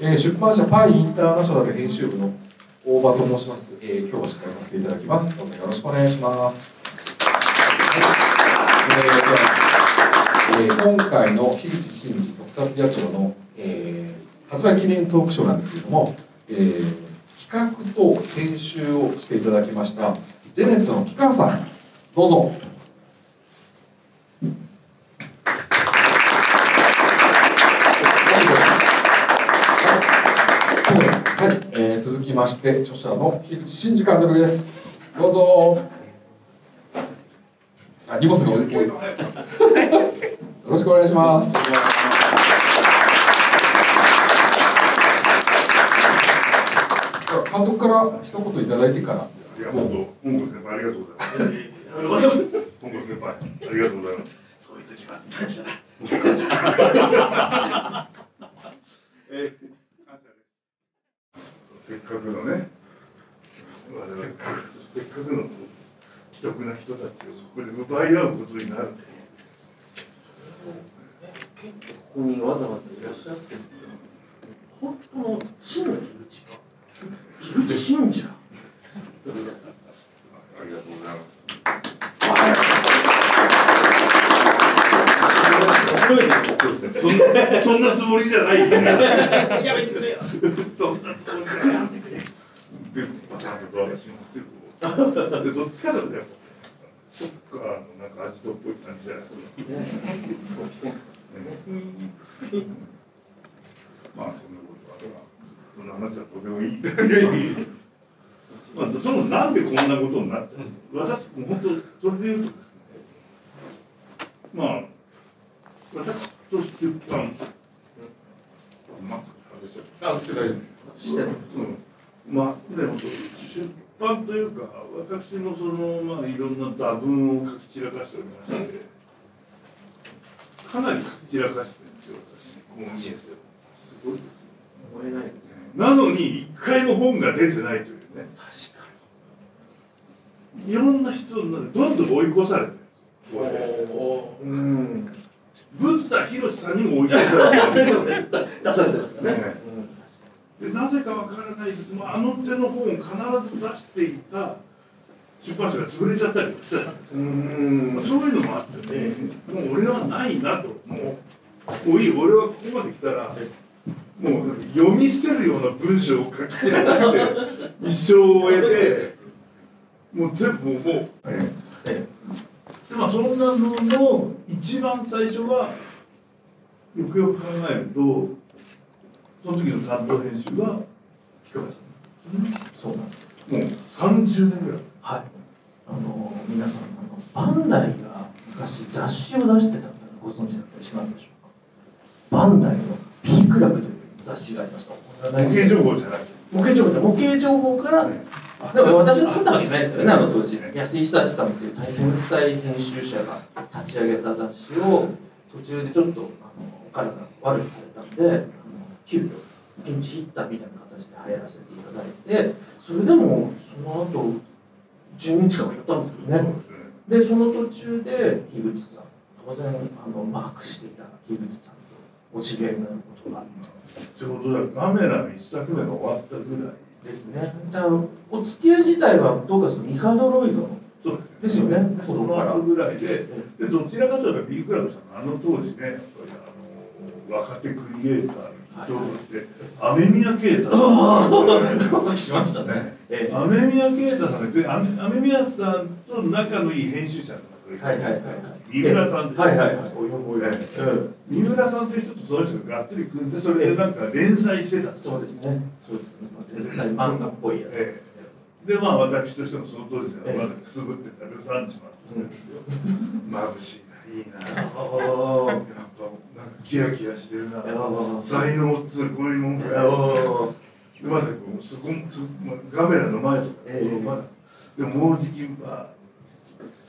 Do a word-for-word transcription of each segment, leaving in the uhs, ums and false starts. えー、出版社パイインターナショナル編集部の大場と申します、えー、今日は司会させていただきます。どうぞよろしくお願いします。えー、では、えー、今回の樋口真嗣特撮野鳥の、えー、発売記念トークショーなんですけれども、えー、企画と編集をしていただきましたジェネットの木川さん、どうぞ。はい、えー、続きまして著者の樋口真嗣監督です。どうぞ。あ、荷物が多いです。よろしくお願いします。監督から一言いただいてから。本当、本郷先輩ありがとうございます。本郷先輩ありがとうございます。そういう時は感謝だ。せっかくのね、我々せっかくせっかくの既得な人たちをそこで奪い合うことになる。結構ここにわざわざいらっしゃってるって本当の真の樋口は樋口真嗣だ。ありがとうございます。そんなつもりじゃない。やめてくれよ。で、バタンと私もってこう。で、どっちかだとやっぱちょっとなんかアジトっぽい感じじゃないですか。まあそんなことは。その話はとてもいい。まあ、そのなんでこんなことになっちゃう。私も本当それで言うと、まあ私と出版、まあ話してないです。してない。うん。まあでも出版というか私のそのまあいろんな打文を書き散らかしておりまして、かなり書き散らかしてるんですよ私。こう見えてすごいですよ。燃えないです。なのに一回も本が出てないというね。確かにいろんな人にどんどん追い越されてる。うん。仏田博さんにも追い越されてる。出されてましたね。でなぜかわからないけどあの手の本を必ず出していた出版社が潰れちゃったりして、うん、そういうのもあってね、もう俺はないなと、もうもういい、俺はここまで来たら。もう読み捨てるような文章を書き散らかして一生を終えてもう全部もうでまあそんなのの一番最初はよくよく考えるとその時の担当編集が木川さん、うん、そうなんです。もうさんじゅうねんぐらい、はい、あの皆さんあのバンダイが昔雑誌を出してたみたいなご存知だったりしますでしょうか。バンダイのBクラブという雑誌がありました。模型情報じゃない。模型情報じゃない。模型情報から、ね、でも私が作ったわけじゃないですよね。あの当時、安井久志さんという大天才編集者が立ち上げた雑誌を途中でちょっとあのお金が悪くされたんで、あの急遽ピンチヒッターみたいな形で流行らせていただいて、それでもその後じゅうねん近くやったんですけどね。でその途中で樋口さん、当然あのマークしていた樋口さん。お知り合いになることがあってことだ。カメラの一作目が終わったぐらいですね。だからお付き合い自体はどうかするとミカドロイドですよね。その後ぐらいで、でどちらかといえば B クラブさんあの当時ね、やっぱりあの若手クリエイターの筆頭って雨宮啓太さんお聞きしましたね。雨宮啓太さんで雨宮さんと仲のいい編集者。はいはいはい三浦さんって三浦さんという人とその人ががっつり組んでそれでなんか連載してた。そうですね、そうですね、連載漫画っぽいやつで、まあ私としてもその当時はまだくすぶってたルサンチマンとしてまぶしいないいな、やっぱなんかキラキラしてるな、才能っつうこういうもんかよ。まだそこカメラの前とかでももうじきは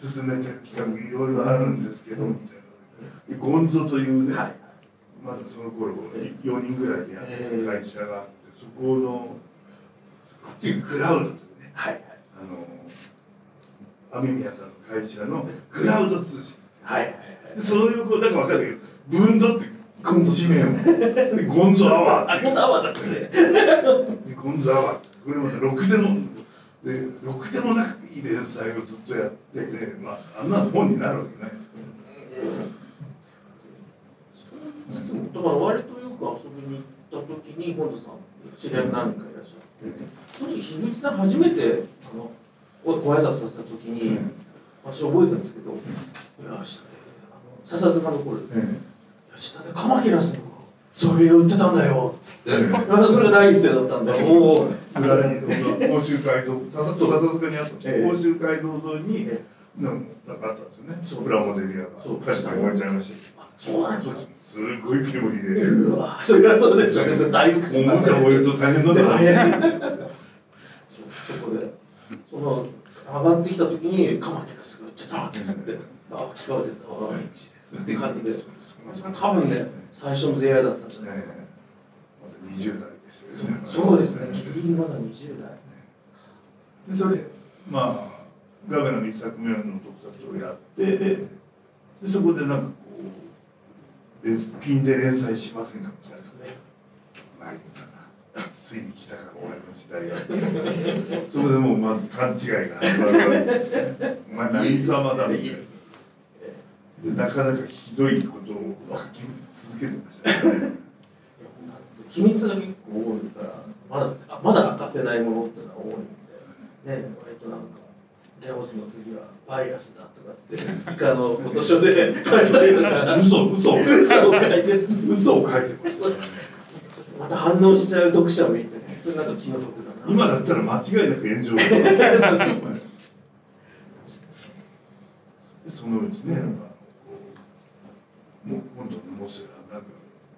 進めてる企画いろいろあるんですけどみたいな、ゴンゾというね、まだその頃よにんぐらいでやってる会社があって、そこのこっちがクラウドというね、あの雨宮さんの会社のクラウド通信、そういうこうなんか分かるけど分度ってゴンゾ地面をゴンゾアワー、ゴンゾアワーだったね。ゴンゾアワー、これまたろくでもろくでもなくいい連載をずっとやってて、まああんな本になるわけないですけど、うん、だから割とよく遊びに行った時にゴンゾさん知り合い何人かいらっしゃって、その時樋口さん初めてあのご挨拶させた時に、うん、私覚えたんですけど、うん、いや知って笹塚の頃で、うん、下でカマキラスのソビエを売ってたんだよっつって、うん、それが第一声だったんで、もう甲州街道、笹塚にあったんですよ、甲州街道沿いになんかあったんですよね、プラモデリアが確かに終わっちゃいました。そうなんですか。すごいピリピリで、うわそれはそうでしょうね、だいぶ口になっておもちゃを終えると大変なんだな。そこでその上がってきた時にカマキラスが売ってたわけっつって、ああ、違うです、ああ、いいですっていう感じで、多分ね、最初の出会いだったんじゃないかな。まだにじゅう代ですよね。そうですね、ギリギリまだにじゅう代。で、それで、まあ、ガベのいっさくめの特撮をやって、で、そこでなんかこう、ピンで連載しませんかって言ったんですね。ないかな。ついに来たから、俺の時代が。そこでもう、まず勘違いが始まるわけですね。お前、何様だね。なかなかひどいことを書き続けてましたね。秘密が結構多いから、まだまだ明かせないものってのは多いんでね、割となんか「レオスの次はバイラスだ」とかって以下のこと書で書いたりとか、嘘嘘嘘を書いて嘘を書いてましたね。また反応しちゃう読者もいて、なんか気の毒だな。今だったら間違いなく炎上。そのうちね、もう今度モセラ、なんか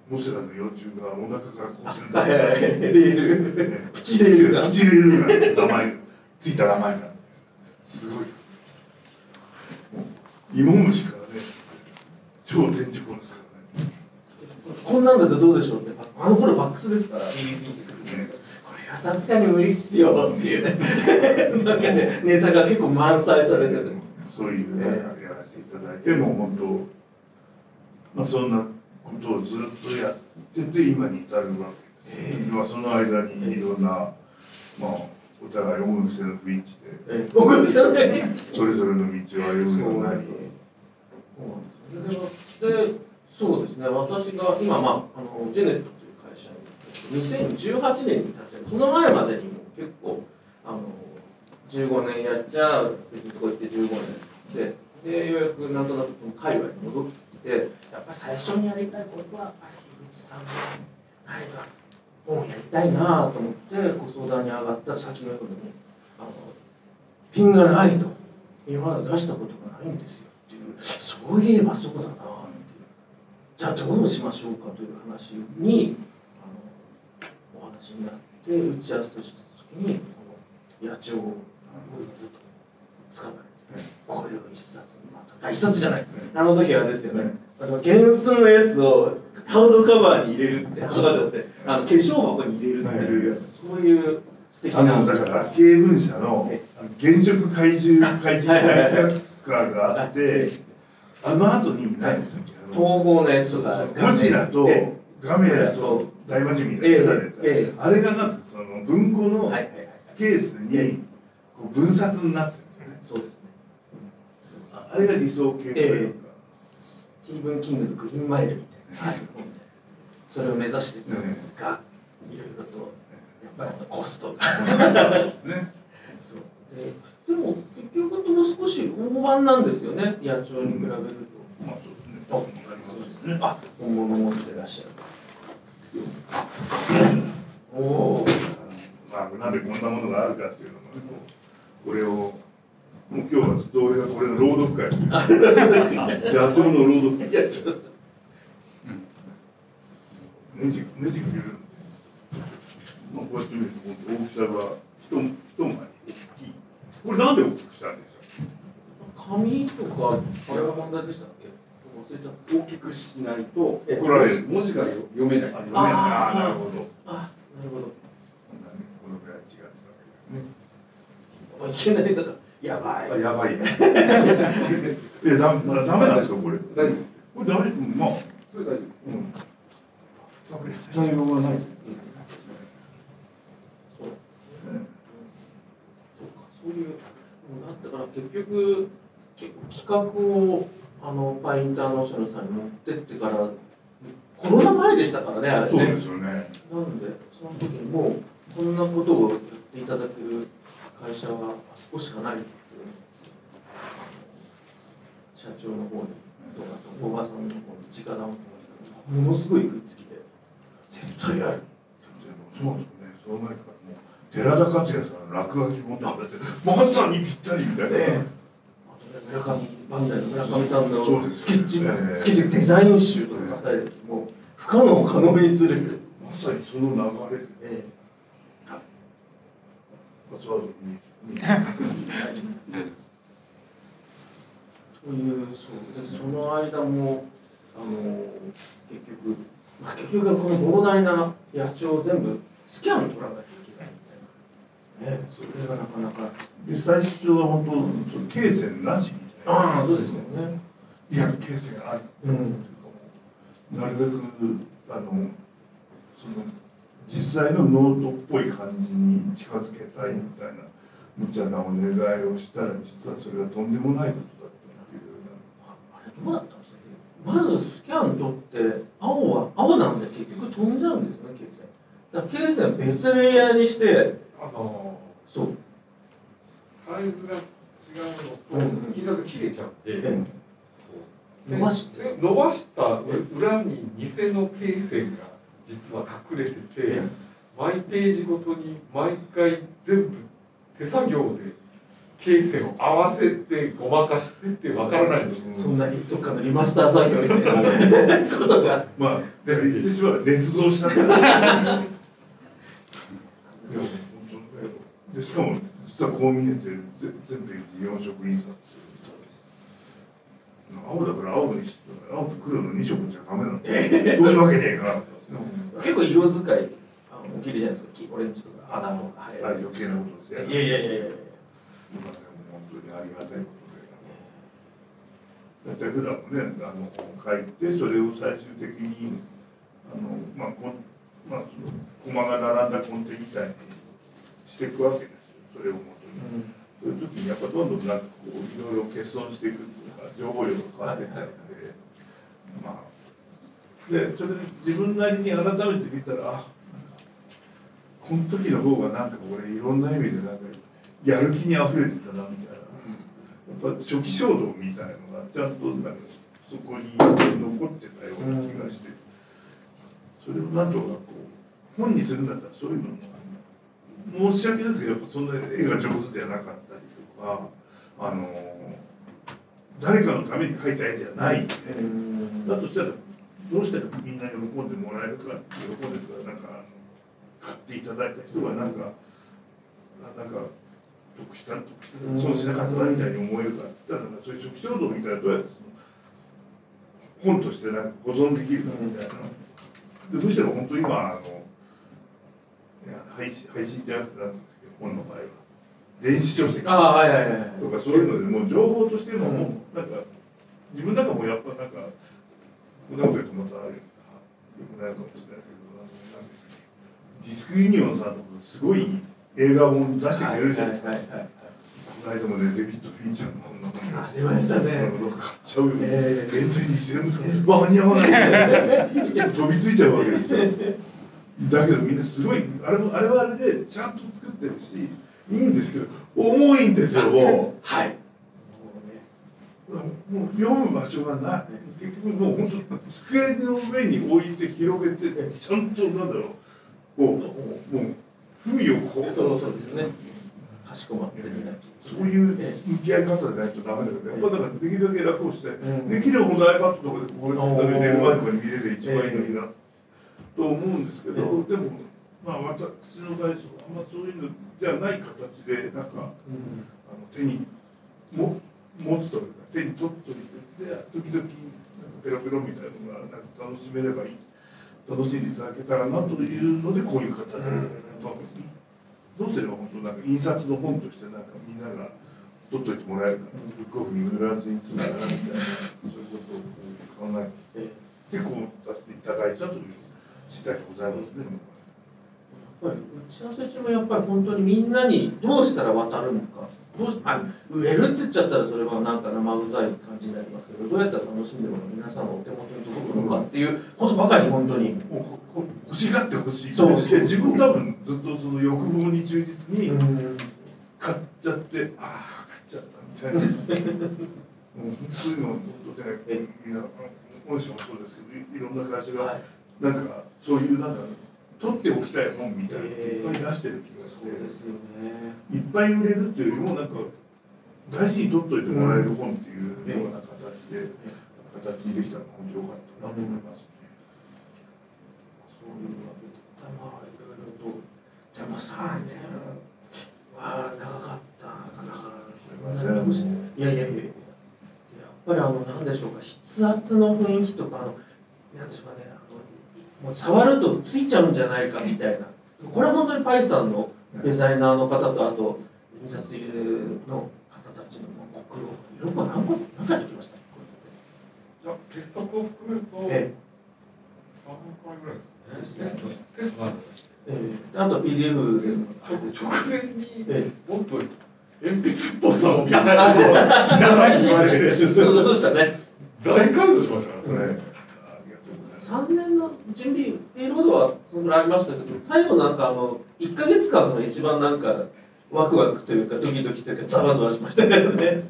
モセラの幼虫がお腹からこうするんだ。レール、プチレールが、プチレールが名前ついた名前なんです。すごい。芋虫からね、超天竺ですよね。こんなんだってどうでしょうって、あの頃ワックスですから。ビビビってくるんですけど、これはさすがに無理っすよっていうね。なんかね、ネタが結構満載されてて、そういうね、やらせていただいても本当。まあそんなことをずっとやってて今に至るわけです。えー、まあその間にいろんな、まあお互い音楽性の不一致で、音楽性の不一致、それぞれの道を歩むようになり、そうで、そうですね。私が今まああのジェネットという会社ににせんじゅうはちねんに立ち上げ、その前までにも結構あのじゅうごねんやっちゃ別のとこ行ってじゅうごねんやってで、ようやくなんとなくこの界隈に戻って。でやっぱ最初にやりたいことは樋口さんが何か本やりたいなと思ってご相談に上がった先のように、あのピンがないと今まで出したことがないんですよっていう、そういえばそこだなっていう、じゃあどうしましょうかという話にあのお話になって、打ち合わせをした時にこの野鳥をむいつとつかまれて、これを一冊にまとめ、あ、一冊じゃない、あの時はですよね、あの原寸のやつをハードカバーに入れるって、ハードカバーってあの化粧箱に入れるっていう、そういう素敵な、だから経文社の原色怪獣怪獣大百科があって、あの後に何ですか、東宝のやつとかゴジラとガメラと大魔神みたいなやつ、あれがなんてその文庫のケースに分冊になってるんですよね。あれが理想形というか、スティーブン・キングのグリーンマイルみたいな、それを目指していたんですが、いろいろとやっぱりコストがでも結局とも少し大判なんですよね、野鳥に比べると。まあそうですね、あ、本物持ってらっしゃる。おお、なんでこんなものがあるかっていうのも、これをもう今日はちょっと俺がこれの朗読会、野鳥の朗読会、ネジネジくれるんで、まあ、こうやって見ると大きさが一回り大きい。これなんで大きくしたんですか。紙とかあれが問題でしたっけ。大きくしないと怒られる、文字が読めない。ああなるほど、あなるほど、このくらい違ってたわけですね。いけないだからやばい。やばい。え、だ、だめなんですか、これ。大丈夫。これ、大丈夫、まあ。それ大丈夫。うん。対応がない。そういうだったから結局企画をあのパインターナショナルさんに持ってってからコロナ前でしたからね、あれね。そうですよね。なんでその時にもうこんなことをやっていただける会社はあそこしかないっていう社長の方にとか大場さんの方に力をものすごい食いつきで絶対やる。そうですね。その前からもう寺田克也さん落書き持ってあれてまさにぴったりみたいな、ね、あと村上バンダイの村上さんのスケッチ、ね、スケッチデザイン集とかされて、ね、もう不可能を可能にするまさにその流れで、ええ、はい、というそうで、その間もあの結局、まあ、結局この膨大な野鳥を全部スキャン取らないといけないみたいな、ね、それがなかなかで最初は本当に経線なしみたいな。ああそうですよね。いや経線がある、うん、なるべくあのその実際のノートっぽい感じに近づけたいみたいな無茶なお願いをしたら実はそれはとんでもないことだったっていうような。あれどうだったんですか。まずスキャン取って青は青なんで結局飛んじゃうんですね経線。だから経線は別レイヤーにしてあのそうサイズが違うのと印刷切れちゃって伸ばして伸ばした裏に偽の経線が実は隠れてて毎ページごとに毎回全部手作業で経線を合わせてごまかしてってわからないんですよ。そんなにどっかのリマスター作業みたいなそうそうかまあ全部言ってしまう捏造したでしかも実はこう見えて全部よん色印刷青だから青にして青と黒のに色じゃダメなのそういうわけねえから結構色使い大きいじゃないですか。オレンジとか赤とか余計なことですね。いやいやいやいや本当にありがたいことでだって普段もねあの書いてそれを最終的にあのまあこ、まあ、その駒が並んだコンテみたいにしていくわけですよ。それをもとに、うん、そういう時にやっぱどんどんなんかこういろいろ欠損していく情報量が変わっていったので、まあ、でそれで自分なりに改めて見たらあこの時の方がなんか俺いろんな意味でなんかやる気にあふれてたなみたいなやっぱ初期衝動みたいなのがちゃんとなんかそこに残ってたような気がしてそれをなんとかこう本にするんだったらそういうのも申し訳ないですけどやっぱそんな絵が上手ではなかったりとかあの誰かのために描いた絵じゃないんで、だとしたらどうしたらみんなに喜んでもらえるか喜んでるからなんか買っていただいた人がなんかなんか得した得した損しなかったみたいに思えるかって言ったらなんかそういう食衝動みたいなどうやってその本としてなんか保存できるかみたいな。でむしろ本当に今あの配信配信じゃなくてなんですけど本の場合は。電子書籍とかそういうのでもう情報としてももうなんか自分なんかもやっぱなんかこんなこと言うとまたよくないかもしれないけどディスクユニオンさんとかすごい映画本出してくれるじゃないですか。この間もねデビッド・フィンチャーの本の本を出ましたね。買っちゃうよね。限定にせんえんとか間に合わない飛びついちゃうわけですよ。だけどみんなすごいあれもあれはあれでちゃんと作ってるしいいんですけど重いんですよもうはいもう読む場所がない結局もう本当机の上に置いて広げてちゃんとなんだろうもうもう文をこうそうそうですよねかしこまってそういう向き合い方でないとダメだけどやっぱだからできるだけ楽をしてできれば本当 iPad とかでこういうの寝る前とかに見れれば一番いいのになと思うんですけどでもまあ私の会社はあんまそういうのじゃない形でなんか、うん、あの手にも持つというか手に取っといてで時々なんかペロペロみたいなのがなんか楽しめればいい楽しんでいただけたらなというのでこういう形で、うん、どうすれば本当なんか印刷の本としてなんかみんなが取っといてもらえるかなブックオフに売らずにするかなみたいなそういうことを考えてこうさせていただいたという。次第でございますね。やっぱり打ち合わせ中もやっぱり本当にみんなにどうしたら渡るのか、どうあ売れるって言っちゃったらそれはなんか生臭い感じになりますけど、どうやったら楽しんでも皆さんのお手元に届くのかっていうことばかり本当に欲しがってほしい。そうそう、自分多分ずっとその欲望に忠実に買っちゃって、ああ買っちゃったみたいなもうそういうのをとってね、みんな本社もそうですけど、いろんな会社がなんかそういうなんか取っておきたい本みたいなのをいっぱい出してる気がして、いっぱい売れるっていうよりもなんか大事に取っといてもらえる本っていうような形で形にできたのが本当に良かったなと思いますね。そういうのはまあいろいろと、でもさあね、わあ長かったなかなか。いやいやいや、やっぱりあのなんでしょうか、筆圧の雰囲気とか、あのなんでしょうかね、もう触るとついちゃうんじゃないかみたいな、これは本当にパイさんのデザイナーの方と、あと印刷の方たちのご苦労、いろいろ何個何回できました？じゃあテストを含めるとさんかいぐらいですね。テストなんですね。あと ピーディーエフ で直前にもっと鉛筆っぽさをみたいなことをひたさに言われて、そうしたね、大感動しましたねそれ。さんねんの準備、ペイロードはそのぐらいありましたけど、最後なんかあのいっかげつかんの一番なんかワクワクというかドキドキというかざわざわしましたけどね。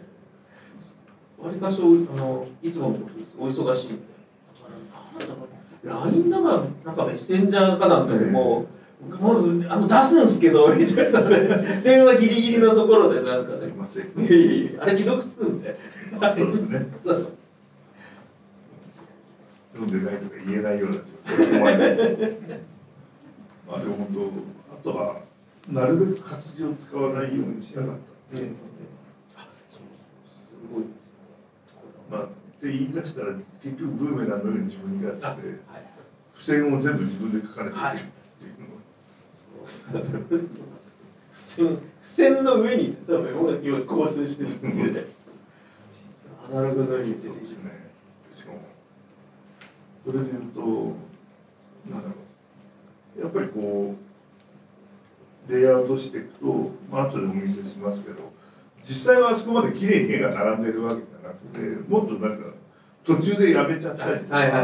わりかしあのいつものことです、お忙しいんで。だからなんだろう、ライン だからなんかメッセンジャーかなんかでもう、もうあの出すんですけどみたいなね、電話ギリギリのところでなんか、ね、すいませんあれ既読つくんで。そうですね。読んでないとか言えないようなまあでも本当、あとはなるべく活字を使わないようにしたかった、ね、あそうすごいですよ、まあ、って言い出したら結局ブーメランのように自分に返って、はい、付箋を全部自分で書かれているっていうのが付箋の上に実はメモが今構成してるっていうね実はアナログのように出てきてですね。しかもそれで言うと、なんだろう、やっぱりこうレイアウトしていくと、まあ後でお見せしますけど、実際はあそこまで綺麗に絵が並んでるわけじゃなくて、もっとなんか途中でやめちゃったりとか、だか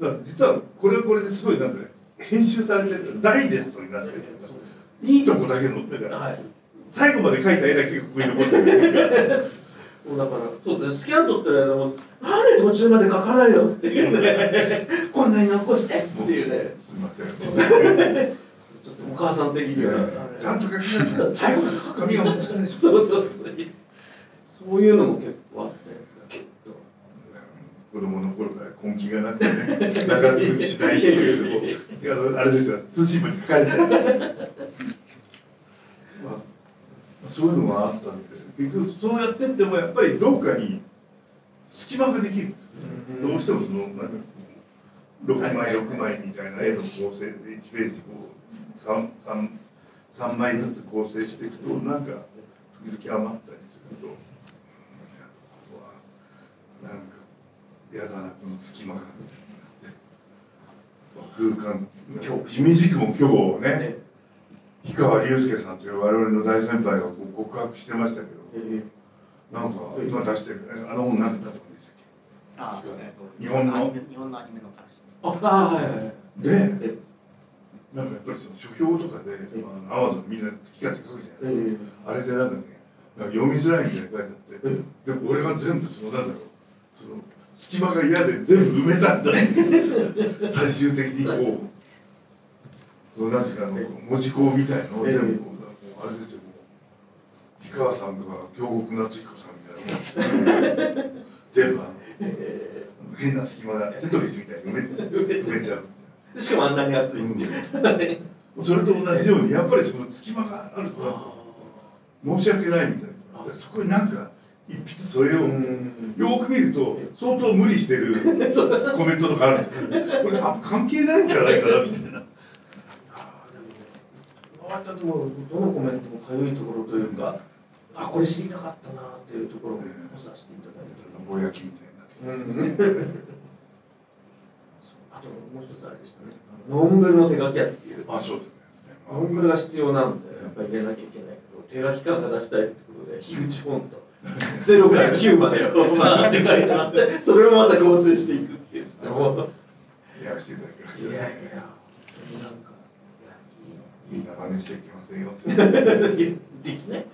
ら実はこれはこれですごいなんか、ね、編集されてる、ダイジェストになってるとか、いいとこだけ載ってから、はい、最後まで描いた絵だけここに残ってるから。だからそうですね、スキャン取ってる間も「なんで途中まで書かないよ」っていうねこんなに残してっていうね、すみませんちょっとお母さん的にはちゃんと書きなさい最後まで書くようにしないでしょ。そうそうそう、そういうのも結構あったやつが結構子供の頃から根気がなくてね、長続きしないっていうのあれですよ、通信簿に書かれちゃうそういうのがあったんで、結局そうやってってもやっぱりどっかに隙間ができるんですよね。どうしてもそのなんかろくまいろくまいみたいな絵の構成でいちページこう 3, 3, さんまいずつ構成していくとなんか時々余ったりすると、なんか嫌だなこの隙間が空間、いみじくも今日ね、氷川隆介さんという我々の大先輩が告白してましたけど、ええ、なんか今出してるあの本何だったんでしたっけ？ああ、日本の日本のアニメの話。ああ、はいはい。で、なんかやっぱりその書評とかで、アマゾンみんな好き勝手書くじゃないですか。あれでなんかね、なんか読みづらいみたいに書いてあって、で俺は全部そのなんだろう、その隙間が嫌で全部埋めたんだ。最終的にこう。なんていうかあの文字工みたいなのを全部あれですよ、氷川さんとか京極夏彦さんみたいな全部あの変な隙間がテトリスみたいに埋めちゃう、しかもあんなに熱いんで、それと同じようにやっぱりその隙間があると申し訳ないみたいな、そこになんか一筆添えよう、よく見ると相当無理してるコメントとかあるんですけど、これ関係ないんじゃないかなみたいな。でもどのコメントもかゆいところというか、あこれ知りたかったなっていうところをおさせていただいて、ぼやきみたいな。あともう一つあれでしたね。ノングルの手書きやっていう。あ、そうですね。ノングルが必要なんで、やっぱり入れなきゃいけないけど、手書き感が出したいってことで、樋口本とゼロからきゅうまでをバーって書いてあって、それをまた構成していくっていうですね。やらせていただきました。いやいや、なんか、みんな真似していきませんよって。できない。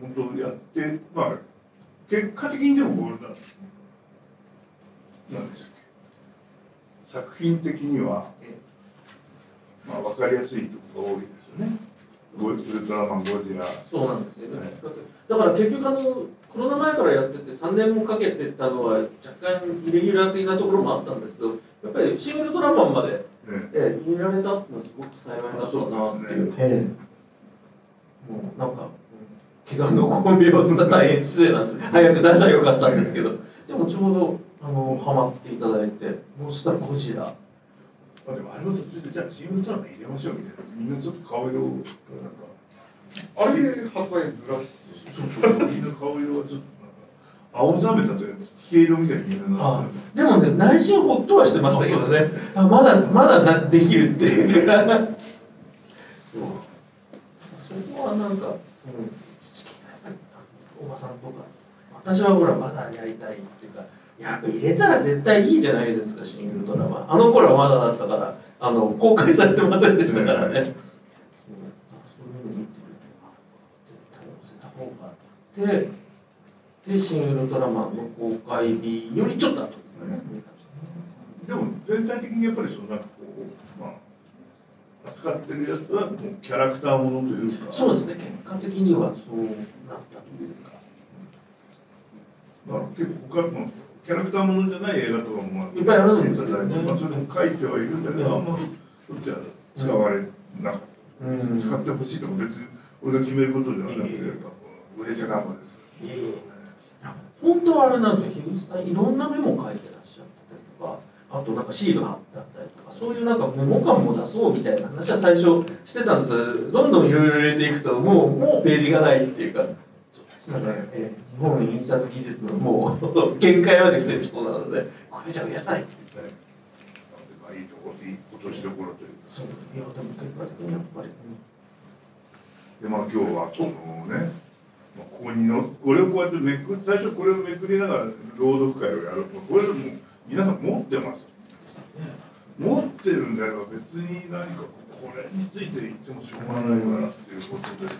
本当やって、まあ、結果的にでもこれだ。なんでしたっけ。作品的には、まあ、わかりやすいところが多いですよね。ウルトラマン、ゴジラ。そうなんですよね。はい、だから結局あの、コロナ前からやってて、さんねんもかけてたのは、若干イレギュラー的なところもあったんですけど、やっぱり新ウルトラマンまで、ねえー、見られたっていうのはすごく幸いだったなっていう。うね、もうなんか怪我の功名をつった大変失礼なんです。早く出したらよかったんですけど、でもちょうどあのハマっていただいて、もうしたらゴジラ。あ、でもあれは途中でじゃあチームトラン入れましょうみたいな、みんなちょっと顔色をなんかあれ発売ずらして、そうそうそう、みんな顔色はちょっと青ざめたというか黄色みたいに見えるな。でもね、内心ホッとはしてましたけどね、あ、まだまだなできるっていうかそうそこはなんか、うん、おばさんとか、私はほらまだやりたいっていうか、やっぱ入れたら絶対いいじゃないですか、シン・ウルトラマン。あの頃はまだだったから、あの公開されてませんでしたからね。そういうの見てるとか絶対載せた方があって、でシン・ウルトラマンの公開日よりちょっと後ですね。でも全体的にやっぱりそのなんかこう、まあ、扱ってるやつはもうキャラクターものというか、そうですね、結果的にはそうなったというか。まあ、結構他のキャラクターものじゃない映画とかもいっぱいあるんですけど、ね、まあそれでも書いてはいるんだけど、あんまそっちは使われなかった、うん、使ってほしいとか別に俺が決めることじゃなくて、売れてなんぼですから。いやいや、本当はあれなんですよ、樋口さんいろんなメモ書いてらっしゃったりとか、あとなんかシール貼ってあったりとか、そういうなんかメモ感も出そうみたいな話は最初してたんですけど、どんどんいろいろ入れていくともうもうページがないっていうか。だからえ日本の印刷技術のもう限界まで来てる人なので、これじゃ増やさないって言って、まあいいとこ、いい落としどころというか。そう、いやでも結果的にやっぱり、でまあ今日はこのね、まあ、ここにのこれをこうやってめく最初これをめくりながら朗読会をやると、これもう皆さん持ってます。持ってるんであれば別に何かこれについて言ってもしょうがないからっていうことで、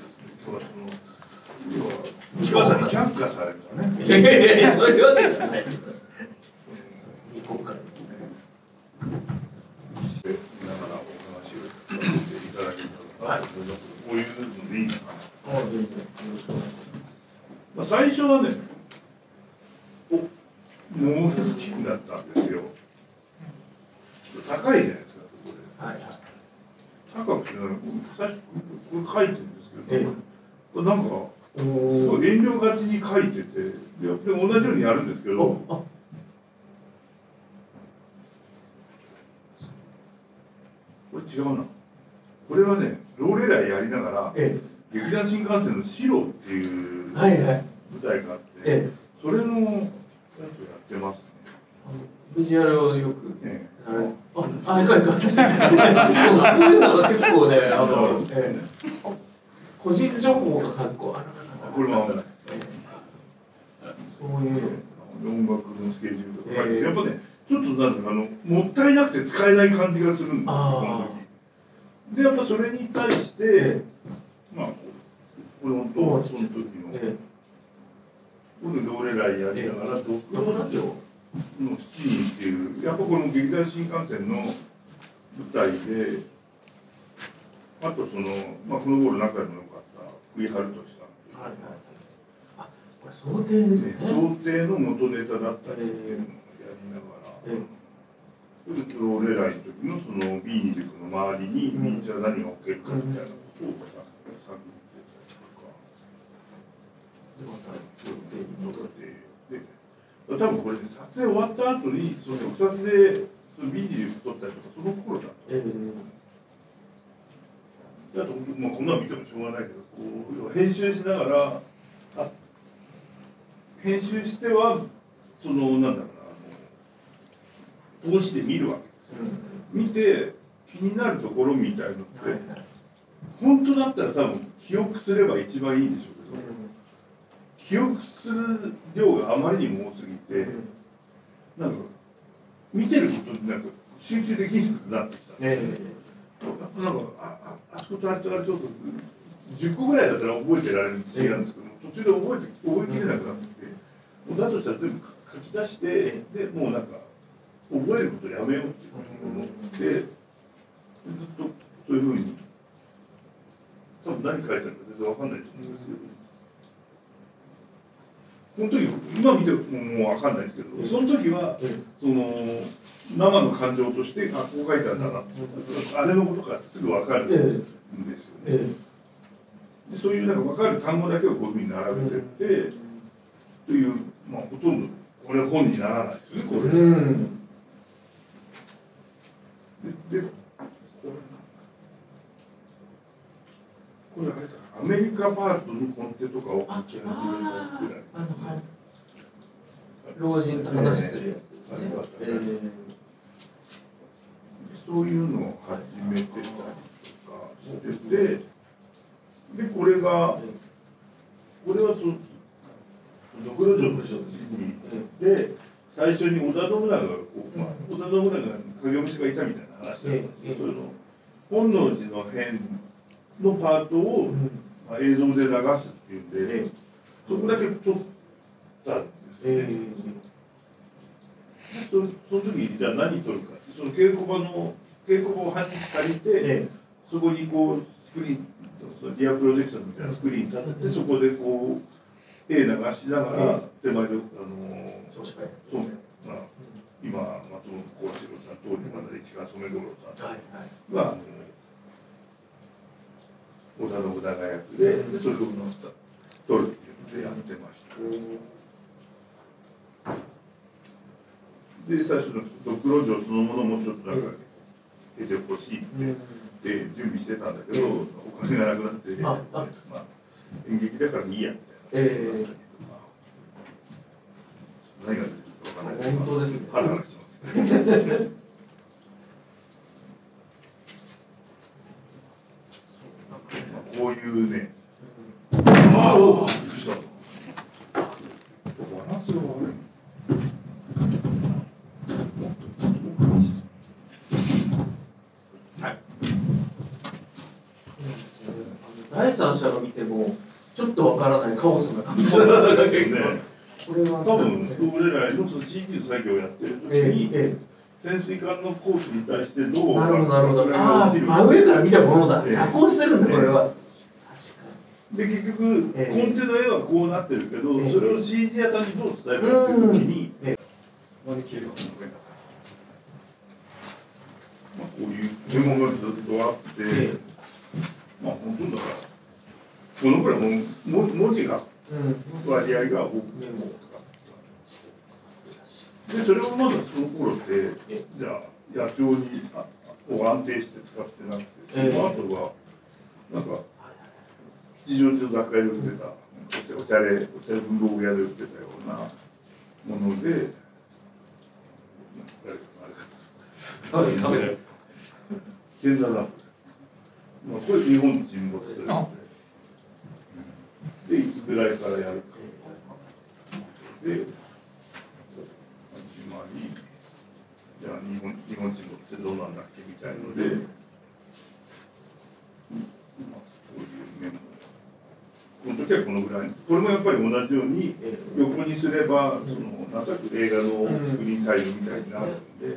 今日はその。西川さんにキャンカーされるからね。いやいやいや、そういうわけじゃない。行こうか。して、ながらお話をしていただけると、はい、こういうのでいいのかな。ああ、全然。よろしくお願いします。まあ、最初はね、お、もう好きになったんですよ。高いじゃないですか、ここで。はいはい。高くて、最初、これ書いてるんですけど、これなんか。すごい遠慮がちに書いてて、で同じようにやるんですけど、これ違うな。これはね、ローレライやりながら劇団新幹線の「白」っていう舞台があって、それのやつをやってますね。ビジュアルをよくね、あいかいか、そうだ、こういうのが結構ね、あの個人情報がかっこある。これはそういう音楽のスケジュールとか、えー、やっぱね、ちょっとなんかあのもったいなくて使えない感じがするんですよ、この時。でやっぱそれに対して、えー、まあこの時の、えー、ローレライやりながら「独語ラジオのしちにん」っていう、やっぱこの劇団新幹線の舞台で、あとその、まあ、この頃仲良くなかった福井春俊さん。はいはい、あ、これ想定ですね。想定の元ネタだったりっていうのをやりながら、えー、ローレライの時のその B 軸の周りに、うん、じゃあ何が起きるかみたいなことを探ってたりとか、でまた想定に戻って、で多分これで撮影終わった後にその特撮でその B 軸撮ったりとか、その頃だった。えーあと、まあ、こんなの見てもしょうがないけど、こう編集しながら、あ、編集してはそのなんだろうな、格子で見るわけです。見て気になるところみたいなのって本当だったら多分記憶すれば一番いいんでしょうけど、記憶する量があまりにも多すぎてなんか見てることってなんか集中できなくなってきたんですよ。なんかああそことあれとあれとじゅっこぐらいだったら覚えてられるってなんですけど、途中で覚えて覚えきれなくなってきて、もうだとしたら全部書き出してでもうなんか覚えることやめようって思ってずっとそういうふうに多分何書いてあるか全然わかんないと思うんですけど。その時今見てももう分かんないですけど、その時はその生の感情としてあこう書いてあるんだな、あれのことかすぐ分かるんですよね。でそういうなんか分かる単語だけをこういうふうに並べてってという、まあほとんどこれは本にならないですよねこれ。ででこれあれか。アメリカパートのコンテとかを書き始めたぐらい。あのはい、老人と話するやつですね。そういうのを始めてたりとかしてて、でこれがこれはドクロ城の書地に行って、最初に織田信長がこう、まあ、織田信長に影武者がいたみたいな話だったんですけど、本能寺の変のパートを映像で流すっていうんで、ええ、そこだけ撮ったんですよね。ええ、そ, その時じゃあ何撮るか、その稽古場の稽古場を借りて、ええ、そこにこうスクリーンそのリアプロジェクションみたいなスクリーン立てて、そこでこう絵流しながら、ええ、手前であのそうめん、まあ、今松本幸四郎さん、当時まだ市川染五郎さん、はいはい、があの織田信長役で、でそれを撮るっていうのでやってました。で最初のドクロ城そのものもちょっとなんか出てほしいってで準備してたんだけど、お金がなくなって、まあ、演劇だからいいやみたいな。何が出てくるか分からない。本当ですね。ハラハラします。こういうね、ああ、びっくりした。バランスが悪い。はい。第三者が見てもちょっとわからないカオスな感じ。そうですね。これは多分俺らのその シージー の作業をやってる時に。ええ潜水艦のコースに対してどう。なるほどなるほど。ああ真上から見たものだ。加工してるんだこれは。確かに。で結局コンテの絵はこうなってるけど、それを シージー 屋さんにどう伝えるかっていう時に。まあこういう注文がずっとあって、まあ本当だからこのぐらいも文字が割合が多くても。でそれをまだその頃ってじゃあ野鳥にを安定して使ってなくて、えー、その後はなんか吉祥寺の雑貨屋で売ってたおしゃれおしゃれ文房具屋で売ってたようなもので、うん、あれかな危険だな、まあ、これ日本に沈没するので、でいつぐらいからやるかで。じゃあ日本、日本人ってどうなんだっけみたいので、まあ、こういうメモこの時はこのぐらい、これもやっぱり同じように横にすればそのなんとなく映画のスクリーンタイムみたいになるんで、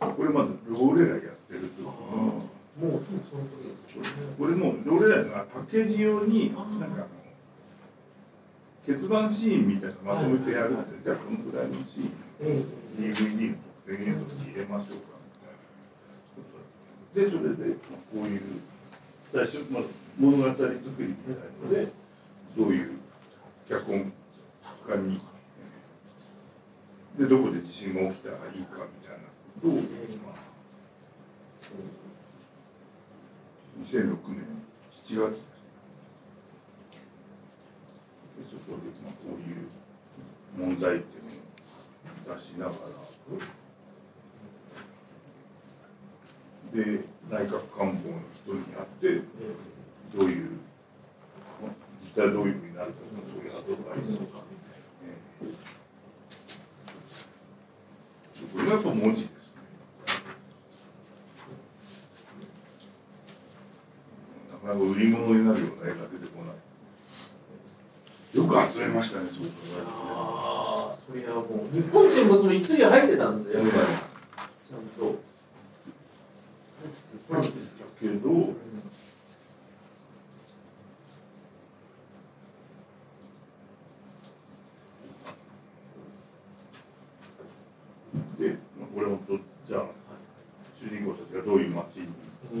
これまずローレラやってるってことは。もうその時ですね。これもローレラがパッケージ用になんか結番シーンみたいなまとめてやるんで、じゃあこのぐらいのシーン ディーブイディー の特典映像に入れましょうかみたいな。でそれでこういう最初まあ物語作りみたいなので、そういう脚本家にでどこで地震が起きたらいいかみたいなことをまあ。にせんろくねんしちがつです。そこ問題点を出しながら、で内閣官房の人に会って、どういう実際どういうふうになるか、そういうアドバイスとか、これだと文字ですね。なかなか売り物になるような絵が出てこない。よく集めましたね、そう考えると。ああ、そりゃもう日本新聞その一時入ってたんですよ、やっぱり。ちゃんと。なんですけど、うん、で、これ本当じゃあ主人公たちがどういう町に住ん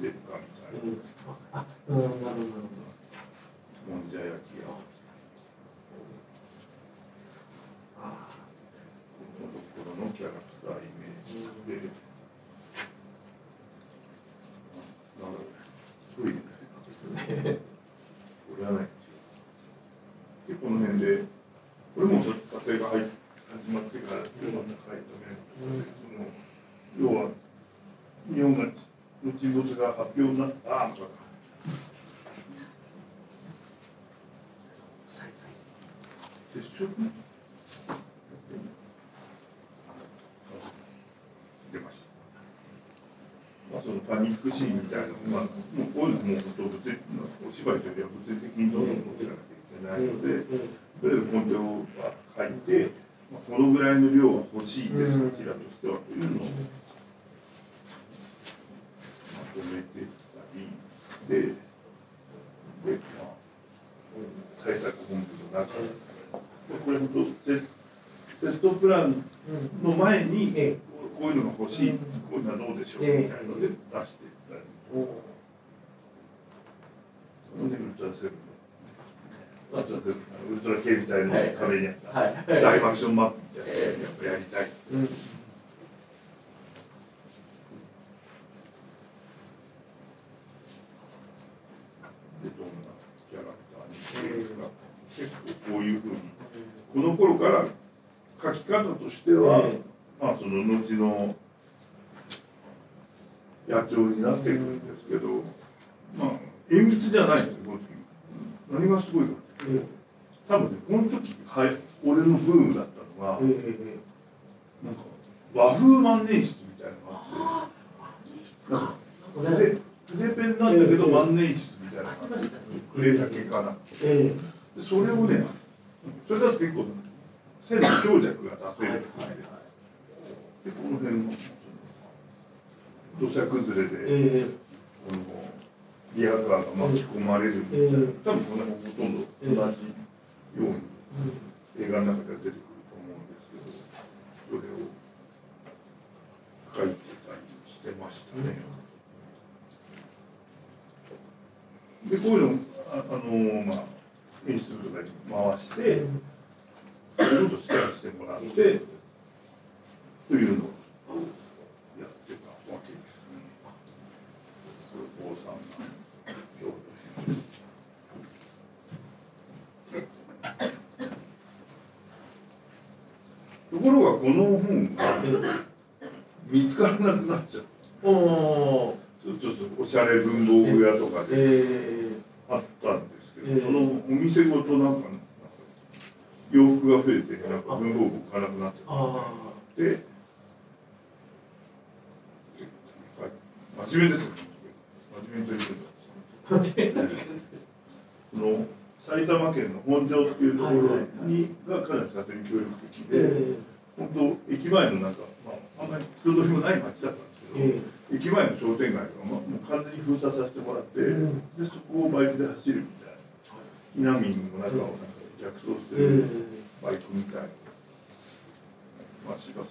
でるかみたいな。うん、なるほどなるほど。もんじゃ焼き屋。のキャラクターイメージで、あ、なんだろう、すごいですね。これはないんですよ。で、この辺で、これも撮影が始まってから、日本が書いた面、その要は日本がの沈没が発表になったああとか。接触。パニックシーンみたいなのは、もうこういうのもお芝居というよりは物理的にどんどん撮っていかなきゃいけないので、とりあえずコンテを書いて、このぐらいの量は欲しいです、こちらとしてはというのをまとめてたり、で、でまあ、対策本部の中で、これ、本当、テストプランの前に、こういうのが欲しい、こういうのはどうでしょうみたいなので出していったり、それでウルトラセブン、ウルトラ警備隊の壁にあった大爆笑マップみたいなのをやっぱやりたい。で、どんなキャラクターに結構こういうふうに、この頃から描き方としては、まあその後の野鳥になっていくんですけど、まあ鉛筆じゃないんですよ、この時。何がすごいかっていうと、多分ね、この時、はい、俺のブームだったのが、えー、なんか和風万年筆みたいなのがあって、筆ペンなんだけど万年筆みたいなのがあって、クレタケかな、えー、それをね、それだと結構線の強弱が出せるんですね。はいはい、で、この辺の土砂崩れで、えー、このリアカーが巻き込まれるみたいな、えー、多分この辺ほとんど同じように映画の中で出てくると思うんですけど、それを描いてたりしてましたね。で、こういうのをあの、まあ、演出部とかに回して、ちょっとスキャンしてもらって、というのをやってたわけですね。王さんが評価してところが、この本が見つからなくなっちゃった。おちょっとおしゃれ文房具屋とかであったんですけど、えー、そのお店ごとなんか洋服が増えて、なんか文房具置かなくなっちゃったで。真面目ですよ。真面目というか、埼玉県の本庄っていうところにがかなり家庭に協力的で、本当駅前のなんか、まあ、あんまり人通りもない町だったんですけど、えー、駅前の商店街が、まあ、もう完全に封鎖させてもらって、うん、でそこをバイクで走るみたいな、避難民の中をなんか逆走するバイクみたいな。まあ、柴咲コ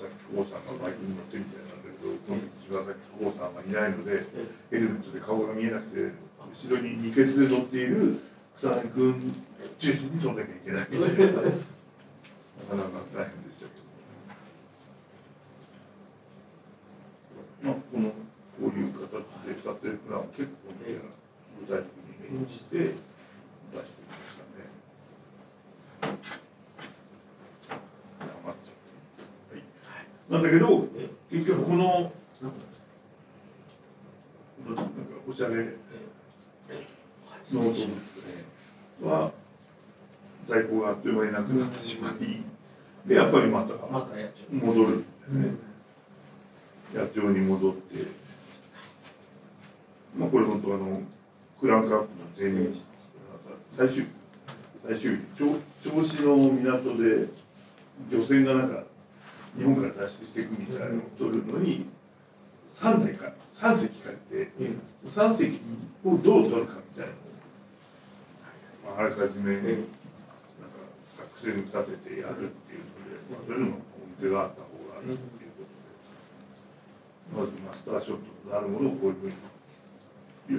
ウさんがバイクに乗ってみたいなんだけど、この時柴咲コウさんがいないので、ヘルメットで顔が見えなくて、後ろに二ケツで乗っている草薙君中心に飛んなきゃいけないみたいな、なかなか大変でしたけど、まあ、このこういう形で使ってるプランを結構具体的に演じて出してきましたね。なんだけど結局このなんかおしゃれノートは在庫があっという間になくなってしまい、でやっぱりまた戻るんでね、野鳥に戻って、まあこれ本当あのクランクアップの前日最終最終日銚子の港で漁船がなんか日本から脱出していくみたいなのを取るのにさんてんかさん隻借りて、さん隻をどう取るかみたいなのをあらかじめなんか作戦立ててやるっていうので、それの手があった方がいいっていうことで、まずマスターショットとなるものをこういうふう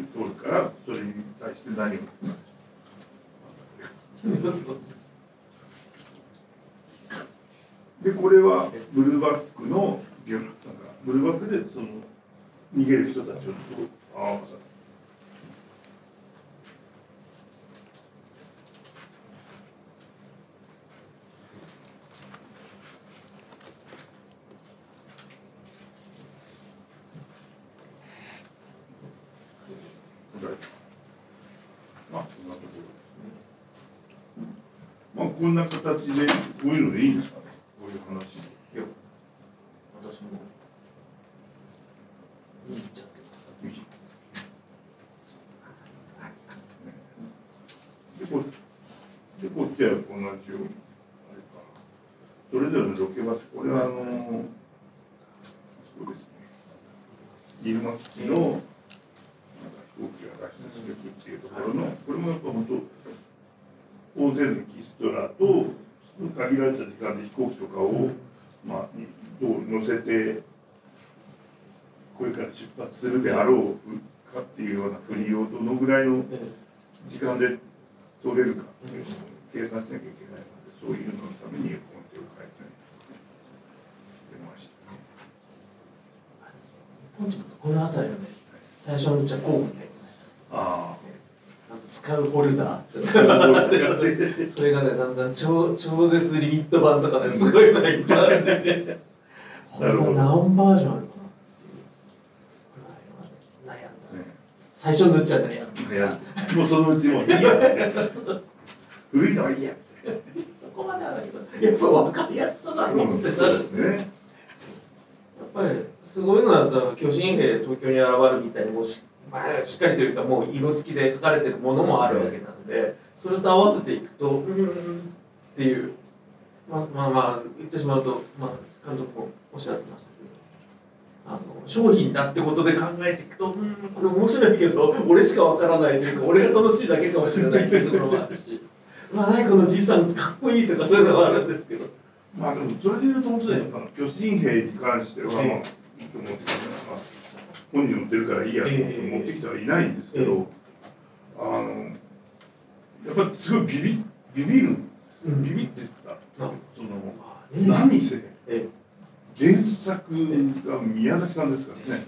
に取るから、それに対して何をで、これはブルーバックのゲーム、なんかブルーバックでその逃げる人たちを合わせた。まあこんな形でこういうのでいいんですかね、こういう話。いや、私も見入っちゃってる。でこでこっちはこんな一応それぞれのロケバス、これはあのそうですね、入間基地のなんか飛行機が脱出していくっていうところの、これもやっぱ本当大勢のエキストラと限られた時間で飛行機とかをまあ乗せて。これから出発するであろうかっていうような振りをどのぐらいの時間で取れるかっていうのを計算しなきゃいけないので、そういうののためにコンテを書いたりしてました。この辺りはね、最初のじゃ候補になりました。ああ、使うフォルダー。それがね、だんだん超超絶リミット版とかね、すごいのがいっぱいあるんですよ。これ何バージョンある？最初のうちは何やってる、もうそのうちもいいや古いのはいいやそこまではだけど、やっぱ分かりやすさだろうってなるんで、やっぱりすごいのだったら巨神兵東京に現るみたいにもう し,、まあ、しっかりというかもう色付きで書かれてるものもあるわけなので、それと合わせていくとうーんっていう、まあまあ、まあ、言ってしまうと、まあ、監督もおっしゃってました。あの商品だってことで考えていくと、うん、これ面白いけど俺しかわからないというか、俺が楽しいだけかもしれないっていうところもあるしまあ何このじいさんかっこいいとかそういうのもあるんですけど、まあでもそれでいうと本当にやっぱ巨神兵に関してはまあ持ってきたら本人持ってるからいいやと思って持ってきたはいないんですけど、あのやっぱりすごいビビビビるビビってた、その何せ原作が宮崎さんですからね、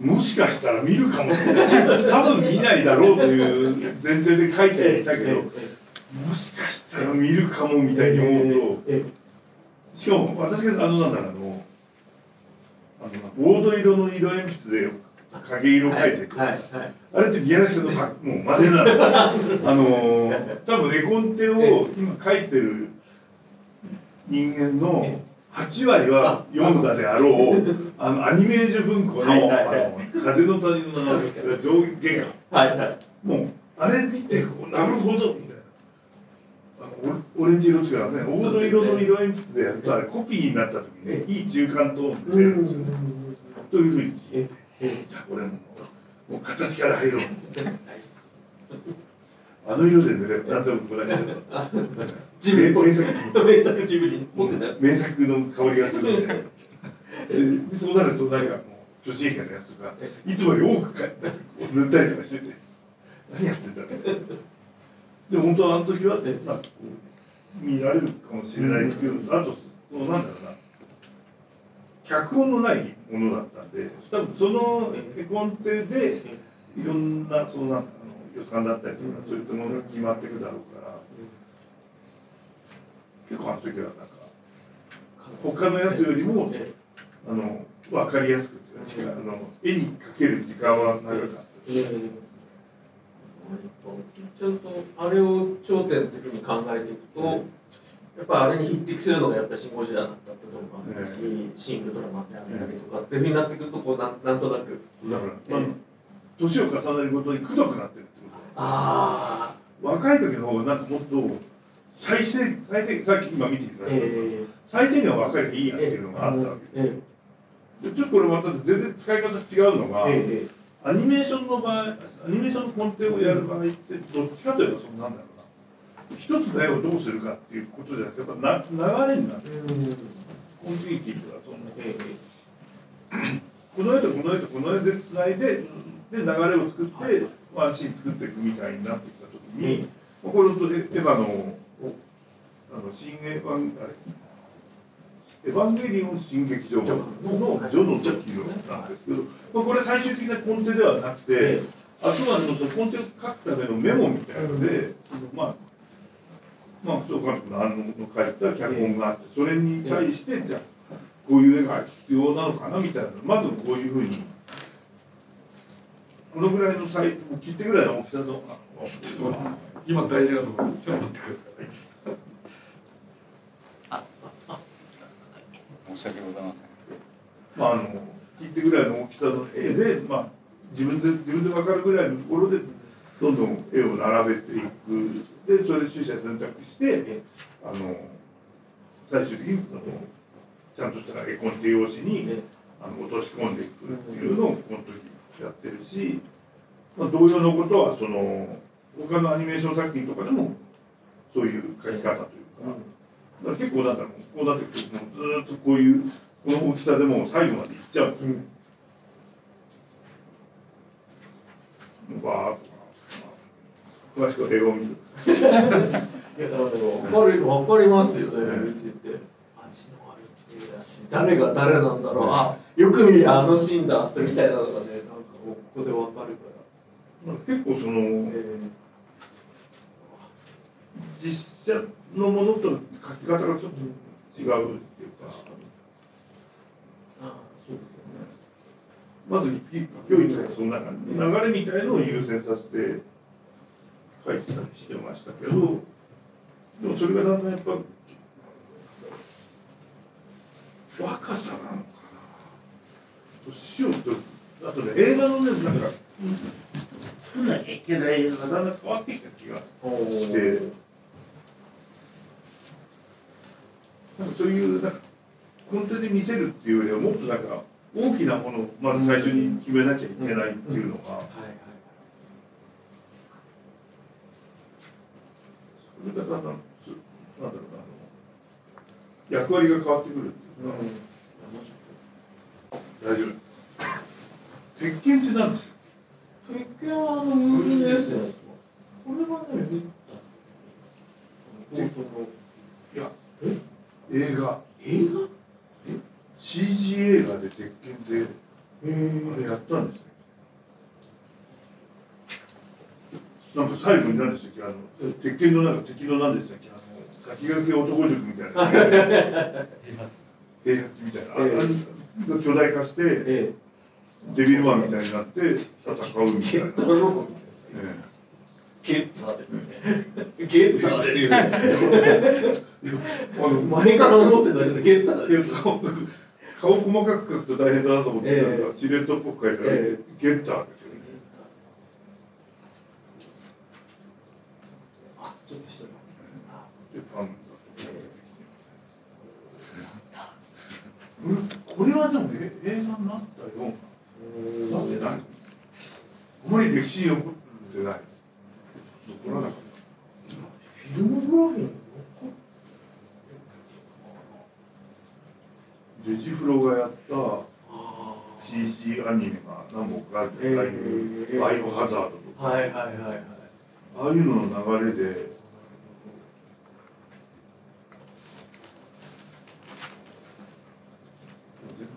もしかしたら見るかもしれない多分見ないだろうという前提で書いていたけど、もしかしたら見るかもみたいに思うと、しかも私があのなんだろう、あの黄土色の色鉛筆で影色を描いていく、あれって宮崎さんのもう真似なのあの多分絵コンテを今描いてる人間のはちわりは読んだであろうあのアニメージュ文庫の「風の谷の七不思議」上下巻、もうあれ見てこうなるほどみたいな、あの オ, オレンジ色違うね、黄土色の色鉛筆でやるとあれコピーになった時にね、いい中間トーンで出るんですよね、というふうに聞いて、じゃあ俺ももう形から入ろうあの色で塗れば何となくご覧になっちゃった。名作ジブリ、名作の香りがするみたいなそうなると何かもう巨人兵のやつとかいつもより多く塗ったりとかしてて何やってんだろうで本当はあの時はね、なんかこう見られるかもしれないっていうのと、あとそのなんだろうな、脚本のないものだったんで、多分その絵コンテでいろんなそうなあの予算だったりとかそういったものが決まっていくだろうから。結構あの時はなんか他のやつよりもあの分かりやすくあの絵にかける時間は長かった。ちゃんとあれを頂点の時に考えていくと、やっぱあれに匹敵するのがやっぱシン・ゴジラだったってところもあるし、シン・ウルトラマンであったりとかっていうふうになってくるとこう な, なんとなくだから、まあ、年を重ねるごとにくどくなってるってこと。ああ若い時の方がなんかもっと最低最低さっき今見ていただいた、えー、最低限は若いでいいやっていうのがあったわけで、えー、でちょっとこれまた全然使い方違うのが、えーアニメーションの場合、アニメーションの根底をやる場合って、どっちかといえばそんなんだろうな。一つの絵をどうするかっていうことじゃなくて、やっぱ流れになってる。コンティニティとか、そんな。この絵とこの絵とこの絵でつないで、で流れを作って、ワンシーン作っていくみたいになってきたときに、これとエヴァの、あの、新エヴァン、あれ、エヴァンゲリオン新劇場版のジョの時なんですけど、これ最終的な根底ではなくて、あとは根底を書くためのメモみたいなので、まあ、まあ、副監督のあの書いた脚本があって、それに対して、じゃあ、こういう絵が必要なのかなみたいな、まずこういうふうに、このぐらいのサイズ、切手ぐらいの大きさの、今大事なところ、ちょっと待ってください。申し訳ございません。まああの切手ぐらいの大きさの絵で、まあ自分で自分で分かるぐらいのところでどんどん絵を並べていく。でそれで取捨選択して、あの最終的にあのちゃんとした絵コンテ用紙にあの落とし込んでいくっていうのをこの時やってるし、まあ同様のことはその他のアニメーション作品とかでもそういう描き方というか。結構なんかこうなってくるとずっとこういうこの大きさでもう最後までいっちゃう。わ、うん、詳しくは映画を見る。いやだから分かる分かりますよね。見てて味のある綺麗だし、誰が誰なんだろう。あ、よく見りゃあのシーンだみたいなのがね、なんかここで分かるから。結構その、えー、実写のものとの書き方がちょっと違うっていうか、ああそうですよね。まず勢いとかそんな感じ、流れみたいのを優先させて書いてたりしてましたけど、でもそれがだんだんやっぱ若さなのかな、年をとあとね映画のねなんか作んなきゃいけない映画がだんだん変わってきた気がして。そういうなんか根底で見せるっていうよりはもっとなんか大きなものをまず最初に決めなきゃいけないっていうのが、それがだんだん役割が変わってくるっていうか、うん、大丈夫鉄拳って何ですか？鉄拳はあのムービーですよ。これはね見たいやえ映画、映画？え シージー 映画で鉄拳で、えー、あれやったんですね。なんか最後に何でしたっけ、あの鉄拳のなんか敵の何でしたっけ、あの書き書き男塾みたいな平八みたいな、あれが巨大化して、えー、デビルマンみたいになって戦うみたいな。ゲッターですね。ゲッターっていう。あの前から思ってたけどゲッターです。顔細かく描くと大変だなと思ってなんかシルエットっぽく描いたらゲッターですよね。あ、ちょっとした。これはでもね映画になったような。なんでない？あまり歴史に残ってない。残らなかった。フィルムグラフィーデジフロがやった シージー アニメが何本かあって、バイオハザードとか、はいはいはいはい、ああいうのの流れで、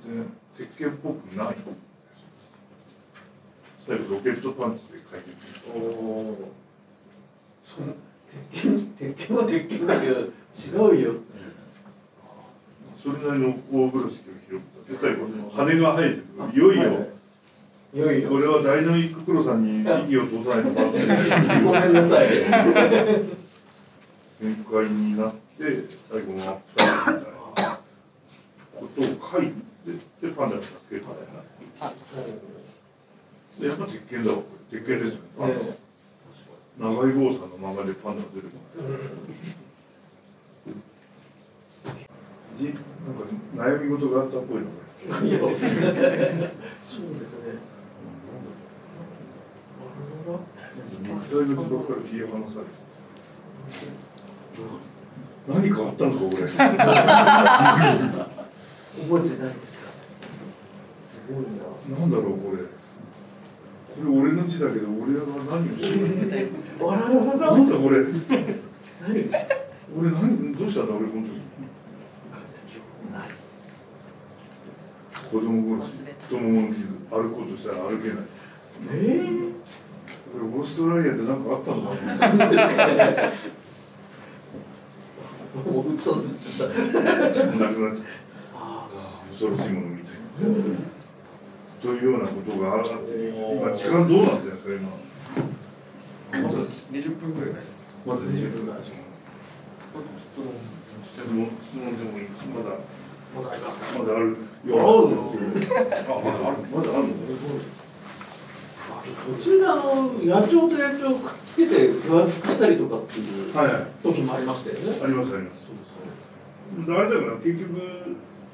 全然鉄拳っぽくない。最後ロケットパンチで解決した。おー鉄拳は鉄拳だけど違うよ。それなりの大風呂敷を拾った。で最後羽が生えてくる。いよいよ。これはダイナミック黒さんに息を通さないのかっていうごめんなさい展開になって最後のふたりみたいなことを書いてでパンダに助けるみたいなでやっぱ鉄拳だわこれ鉄拳ですよねパンダは長井豪さんの漫画でパンダが出てこないじなんか悩み事があったっぽいのそうですね何かあったのかこれ覚えてないですかすごいな何だろうこれこれ俺の字だけど俺は何をしてるなんだこれ俺何どうしたんだ俺この時子供の太ももの傷歩こうとしたら歩けないえーオーストラリアで何かあったのかなもう嘘になっちゃったなくなっちゃったああ恐ろしいものみたいなというようなことがあって今時間どうなってるんですか今まだにじゅっぷんぐらいないまだにじゅっぷんぐらい質問質問質問でもいいまだまだありますかまだあるまだあるまだある途中であの野鳥と野鳥をくっつけて分厚くしたりとかっていう時もありましたよね。ありますあります。そうそうあれだから結局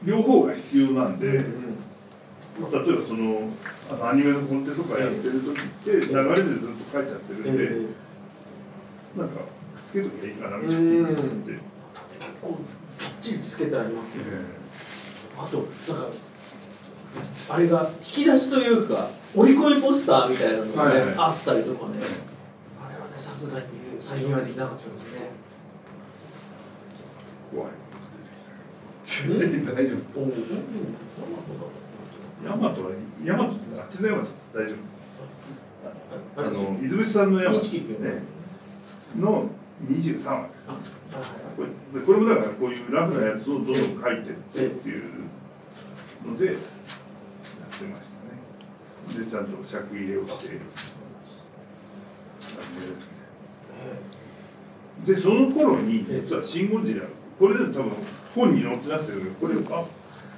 両方が必要なんで、うんうん、例えばそのあのアニメのコンテンツとかやってる時って流れでずっと書いちゃってるんで、えー、なんかくっつけときゃいいかなみたいな、うん、結構きっちりつけてありますね。えー、あとなんかあれが引き出しというか。折り込みポスターみたいなのがねあったりとかねあれはねさすがに最近はできなかったですね怖い大丈夫ですかヤマトはヤマトってあっちのヤマト大丈夫あの出渕さんのヤマトのにじゅうさんわこれもだからこういうラフなやつをどんどん書いてってっていうのでやってましたでちゃんと尺入れをしているでその頃に実は「シン・ゴジラ」これでも多分本に載ってなくてこれあ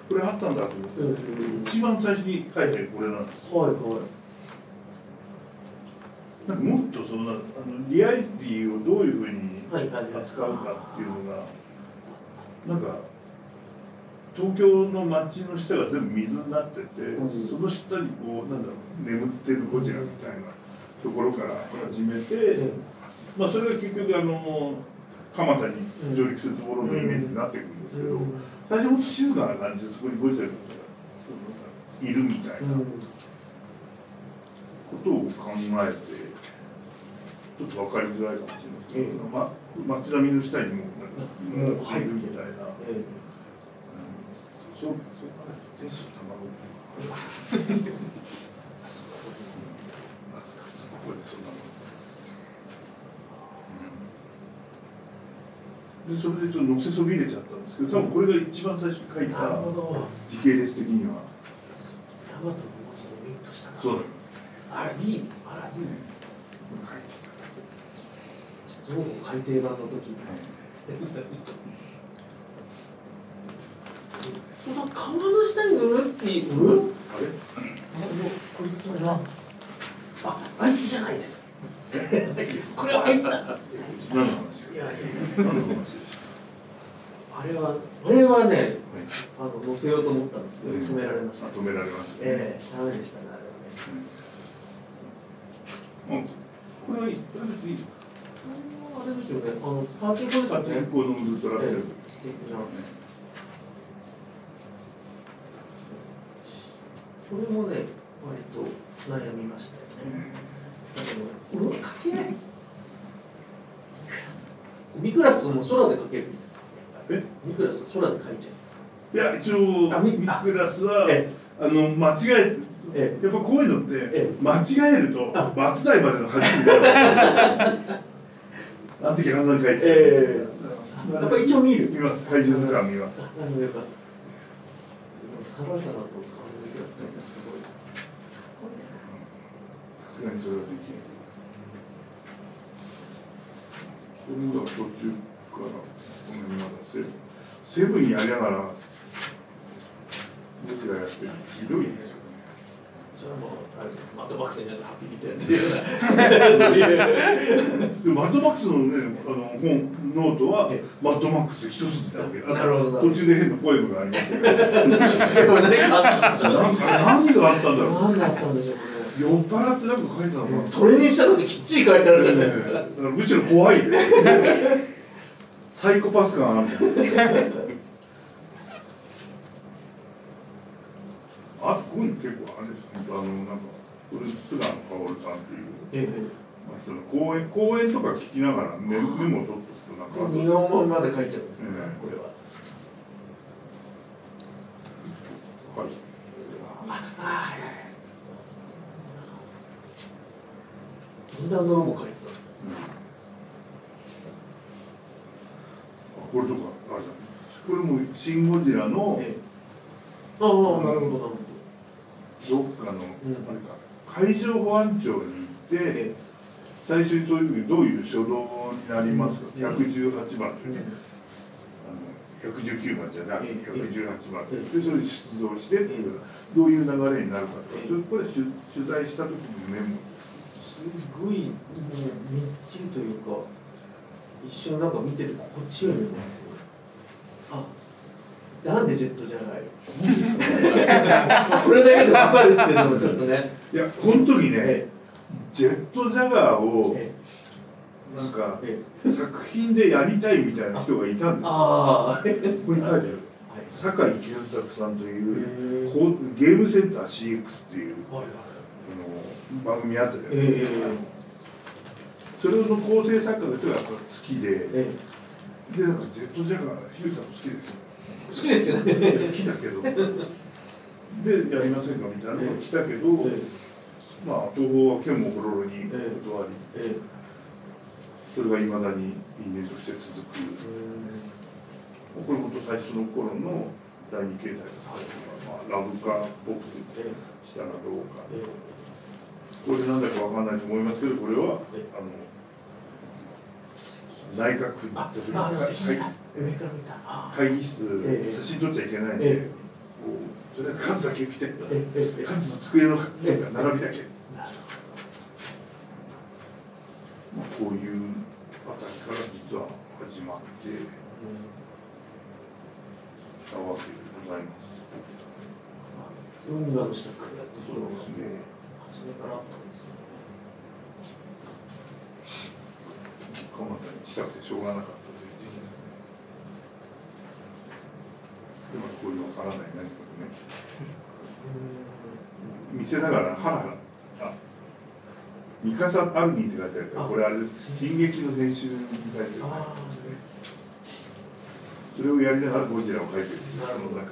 これあったんだと思って一番最初に書いてるこれなんですはいはいなんかもっとそのあのリアリティをどういうふうに扱うかっていうのがなんか東京の街の下が全部水になってて、うん、その下にこうなんだろう眠ってるゴジラみたいなところから始めて、うん、まあそれが結局あの蒲田に上陸するところのイメージになってくるんですけど、うん、最初もっと静かな感じでそこにゴジラがいるみたいなことを考えてちょっと分かりづらいかもしれないけど、うんま、街並みの下にもなんか入るみたいな。うんうんそこから天使の卵でそれでちょっとのせそびれちゃったんですけど多分これが一番最初に書いた時系列的にはヤマトの文字でミントしたそうなんですあれいいあらいいねゾウの海底版の時に顔の下に塗るっていう、うん、あれこいつはあ、あいつじゃないですこれはあいつだ何の話いやいやあれは、あれはねあの乗せようと思ったんですけど止められました止められましたええ、ダメでしたねあれはねこれは別にあれですよねあのパーティーコースねこのウルトラテープしていくじゃんこれもね、割と悩みましたよね。だから俺は書けない。ミクラスとも空で書けるんですか。え？ミクラスは空で書いちゃうんですか。いや一応ミクラスはあの間違ええやっぱこういうのって間違えると松代までの話になる。あの時あんなに書いて。やっぱ一応見る。見ます。解説から見ます。なるほどよかった。サラサラと顔の出来扱いがすごい。さすがにそれはできない。これが途中からこの辺までセブンやりながらどちらやってるのひどいね。それはもうあれですね、マッドマックスになんかハッピーみたいなっていうような。でもマッドマックスのね、あの本ノートはマッドマックス一筋だわけ。なるほど。途中で変なポエムがありますけど。何があったんだろう。何だったんでしょう。酔っ払ってなんか書いてたのかな。それにしたのにきっちり書いてあるじゃないですか。だからむしろ怖い。サイコパス感ある。あとこういうの結構あれです。あのなんかこれ菅野薫さんっていう、まあ人の講演講演とか聞きながらメモを取っとくとなんか二の文まで書いちゃうんですね。これは。はい。みんなのも書いてたんです、うん、これとかあれじゃん。これも「シン・ゴジラ」の、ええ、ああなるほどなるほど。どっかの、うん、あれか海上保安庁に行って、ええ、最初にそういう時どういう初動になりますか、うん、ひゃくじゅうはちばんというね、うん、あのひゃくじゅうきゅうばんじゃなくてひゃくじゅうはちばんという、ええ、でそれで出動してっていう、ええ、どういう流れになるかと、ええ、そこで取材した時のメモ。すごい、もうみっちりというか、一瞬なんか見てて心地よいんですよ。あ、なんでジェットじゃない。これだけで分かるっていうのもちょっとね。いや、この時ね、ジェットジャガーをなんか作品でやりたいみたいな人がいたんです。ああ、ここに書いてある。酒井健作さんというゲームセンター シーエックス っていう。番組あったじゃないですか。それの構成作家の人が好きで、ええ、でなんかジェットジャガー、ヒューさんも好きですよ。好きですよね。好きだけど、でやりませんかみたいなのが来たけど、ええ、まあ東宝は剣もほろろに断り、ええ、それがいまだに因縁として続く。ええ、これもと最初の頃のだいに形態の作品が、まあ、ラブカっぽくしたらどうか。ええ、これなんだかわかんないと思いますけど、これはあの内閣府会議室、写真撮っちゃいけないんで、とりあえず数だけ見て、数の机の並びだけ、こういうあたりから実は始まってたわけでございます。運河の下からやってそうですね。それから鎌田にしたくてしょうがなかったという時期ですね。でもこういうわからない何かね、見せながらハラハラ、あ、ミカサ・アルニって書いてあるから、これあれです「進撃の編集」に書いてるからそれをやりながらゴジラを書いてるあの中で。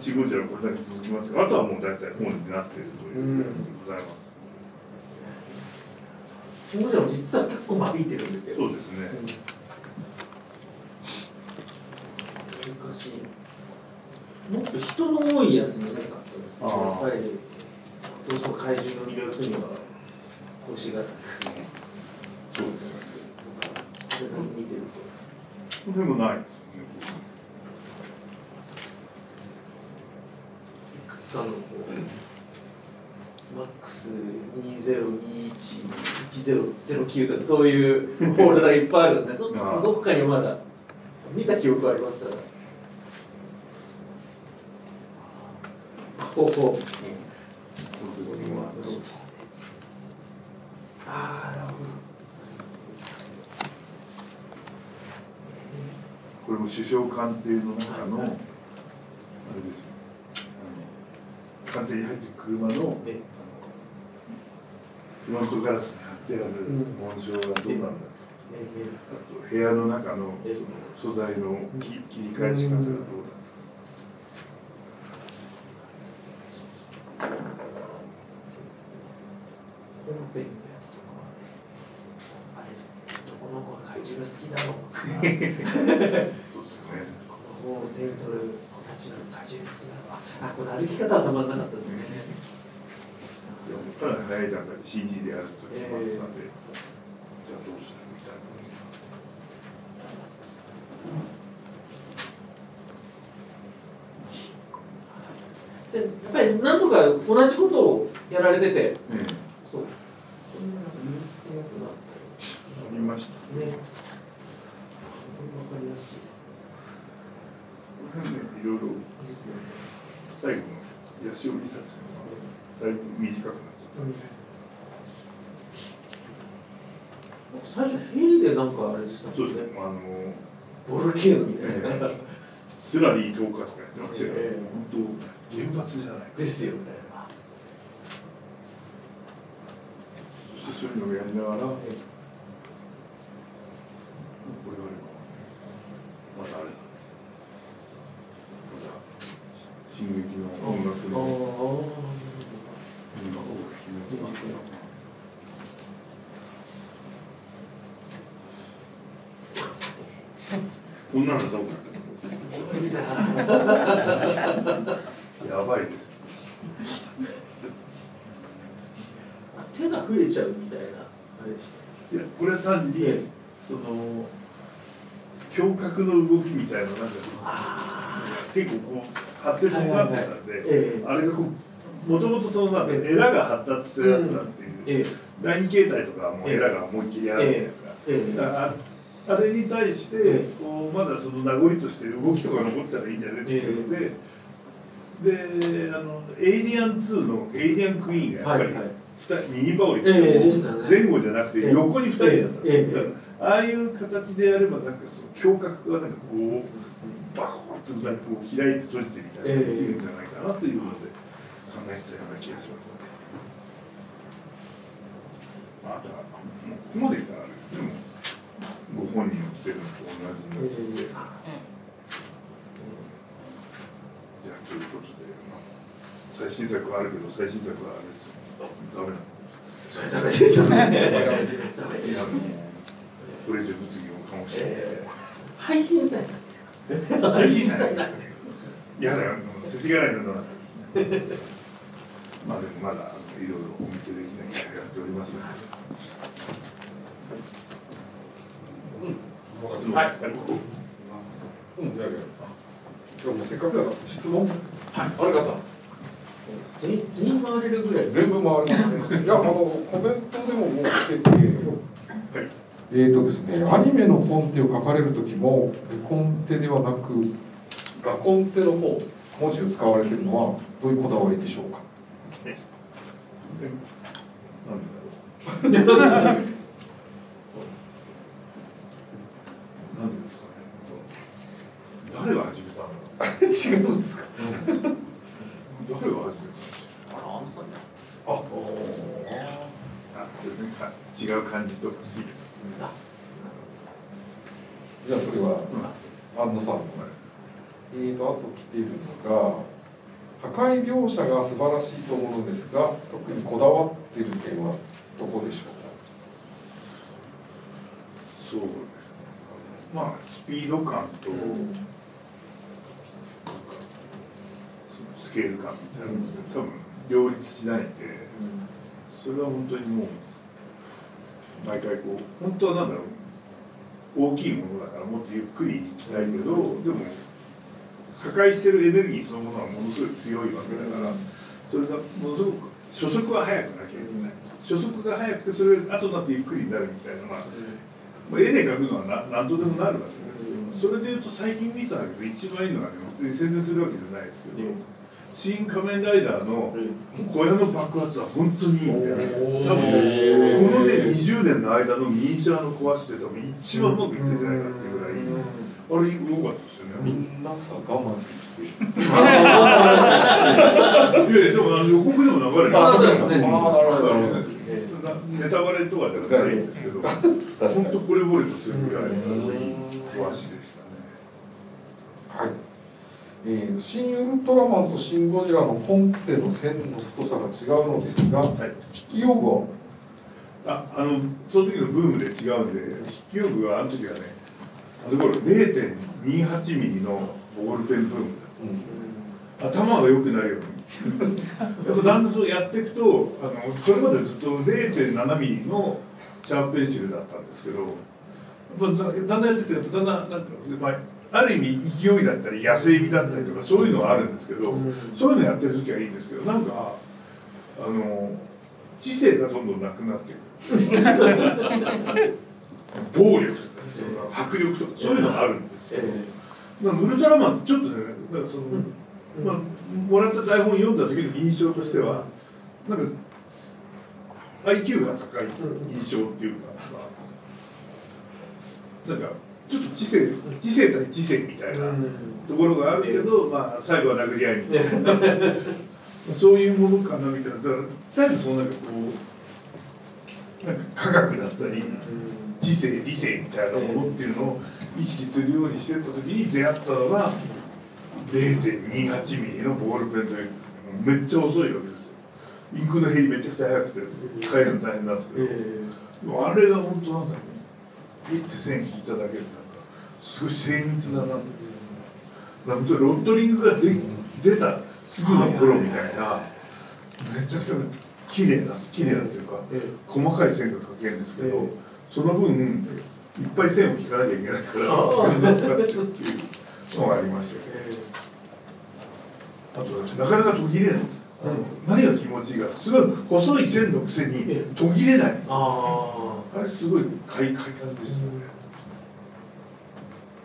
シン・ゴジラはこれだけ続きますが、あとはもう大体本になっているということでございます。シン・ゴジラも実は結構間引いてるんですよ。そうですね。難しい。もっと人の多いやつもなかったですね。やっぱりどうしても怪獣の魅力には腰が。そうですね。見てると。でもない。マックスにせんにじゅういち いちせんきゅうとかそういうフォールダーがいっぱいあるんで、そのどっかにまだ見た記憶ありますから。ここ。ああ、なるほど。これも首相官邸の中のあれです。鑑定に入って車のフロントガラスに貼ってある紋章がどうなんだ、あと部屋の中の素材の切り返し方がどうだ、このペンのやつとかはあれどこの子が怪獣が好きだろうとか、そうですよね、ここを点取る子たちの果汁好きだろう、あ、この歩き方はたまんなかったですね。いや、僕ら早い段階で シージー でやると決まってたんで、えー、じゃあどうするみたいな。でやっぱり何度か同じことをやられてて、うん、そう、こんななんか身につくやつがあったり、ありましたね。わかりやすい。いろいろ最後の八潮理沙さんはだいぶ短くなっちゃった。うん、最初ヘリでなんかあれでしたもんね。そうですね。あのボルケーノみたいな。スラリーとかとかやってますよね。本当。原発じゃないですよね。そしてそういうのをやりながら、これはまたあれだね、また「進撃の音楽の音楽を聴きながら」こんなのどうかって。やばいです。手が増えちゃうみたいなあれでした。いやこれは単に、ええ、その胸郭の動きみたいななんか結構こう張って尖ってたんで、ええ、あれがこうもともとそのなんかエラが発達するやつだっていう、ええ、第二形態とかはもうエラが思いっきりあるじゃないですか。ええええ、だからあれに対してこうまだその名残として動きとか残ってたらいいんじゃないっていうので。ええで、あのエイリアンツーのエイリアンクイーンがやっぱりミニバオリって前後じゃなくて横にふたりだったらああいう形でやればなんかその胸郭がなんかこうバコッとなんかこう開いて閉じてみたいなのができるんじゃないかなというので考えてたような気がしますね。まあ、あとはここまでいったらあれでもご本人の着てるのと同じので。ということで、まあ、最新作はあるけど最新作はあれですよ。ダメなの。それダメですよね。ダメですよね。これ以上物議をかもしれない。配信さえ。配信さえない。いやだよ。せちがらいなのは。まあでもまだいろいろお見せできないからやっておりますので。うん。はい。うん。だけ。今日もせっかくだから質問、はい、あれ方全員回れるぐらい全部回りますね。いやあのコメントでも持ってて、はい、えっとですねアニメのコンテを書かれる時もコンテではなく画コンテの方文字を使われてるのはどういうこだわりでしょうか。なんでだろう。なんでですかね。誰が始めたの。違うんですか。誰が始めたんですか。あ、あ、違う感じとか好きです。じゃあそれは安野さん。えっとあと来ているのが破壊描写が素晴らしいと思うのですが、特にこだわっている点はどこでしょうか。そうね。まあスピード感と。スケール感みたいなので多分両立しないんで、それは本当にもう毎回こう本当はなんだろう大きいものだからもっとゆっくりいきたいけど、でも破壊してるエネルギーそのものはものすごい強いわけだから、それがものすごく初速は速くなきゃいけない、初速が速くてそれが後になってゆっくりになるみたいな、まあ絵で描くのは何とでもなるわけですよ。それでいうと最近見たんだけど一番いいのはね、別に宣伝するわけじゃないですけど。新仮面ライダーの小屋の爆発は本当にいいんだよね。多分このねにじゅうねんの間のミニチュアの壊して多分一番うまくいってんじゃないかっていうぐらい、あれ良かったですよね。みんなさ我慢していやでも予告でも流れてあそうですね。ネタバレとかじゃないんですけど、本当これぼれとするぐらい壊しでしたね。はい。えー、新ウルトラマンと新ゴジラのコンテの線の太さが違うのですが、はい、筆記用具はああのその時のブームで違うんで、筆記用具はあの時はね、あの頃 ゼロてんにはち ミリのボールペンブームだった、うん、頭が良くなるようにやっぱだんだんそうやっていくと、あのこれまでずっと ゼロてんなな ミリのシャープペンシルだったんですけど、やっぱだんだんやってきて、だんだんなんか、まあ、ある意味勢いだったり野性味だったりとかそういうのはあるんですけど、うん、そういうのやってる時はいいんですけど、なんかあの知性がどんどんなくなってくる暴力とか迫力とかそういうのがあるんですけど、えー、ウルトラマンってちょっとね、なんかその、まあ、もらった台本読んだ時の印象としてはなんか アイキュー が高い印象っていうか、なんかちょっと知性、知性対知性みたいなところがあるけど、まあ、最後は殴り合いみたいなそういうものかなみたいな。だから大体そのなんかこうなんか科学だったり知性理性みたいなものっていうのを意識するようにしてた時に出会ったのが ゼロてんにはち ミリのボールペンというめっちゃ遅いわけですよ。インクの減りめちゃくちゃ速くて変えるの大変なんですけど、えー、あれが本当なんだよね。ピッて線引いただけでなんかすごい精密だな、なんかロッドリングがで出たすぐの頃みたいな、めちゃくちゃ綺麗な綺麗なというか、うん、細かい線が描けるんですけど、えー、その分いっぱい線を引かなきゃいけないから作るのを使ってっていうのがありましたけど、えー、あとなかなか途切れない、あの何が気持ちいいか、すごい細い線のくせに途切れないんですよ。あれすごい快感でしたね。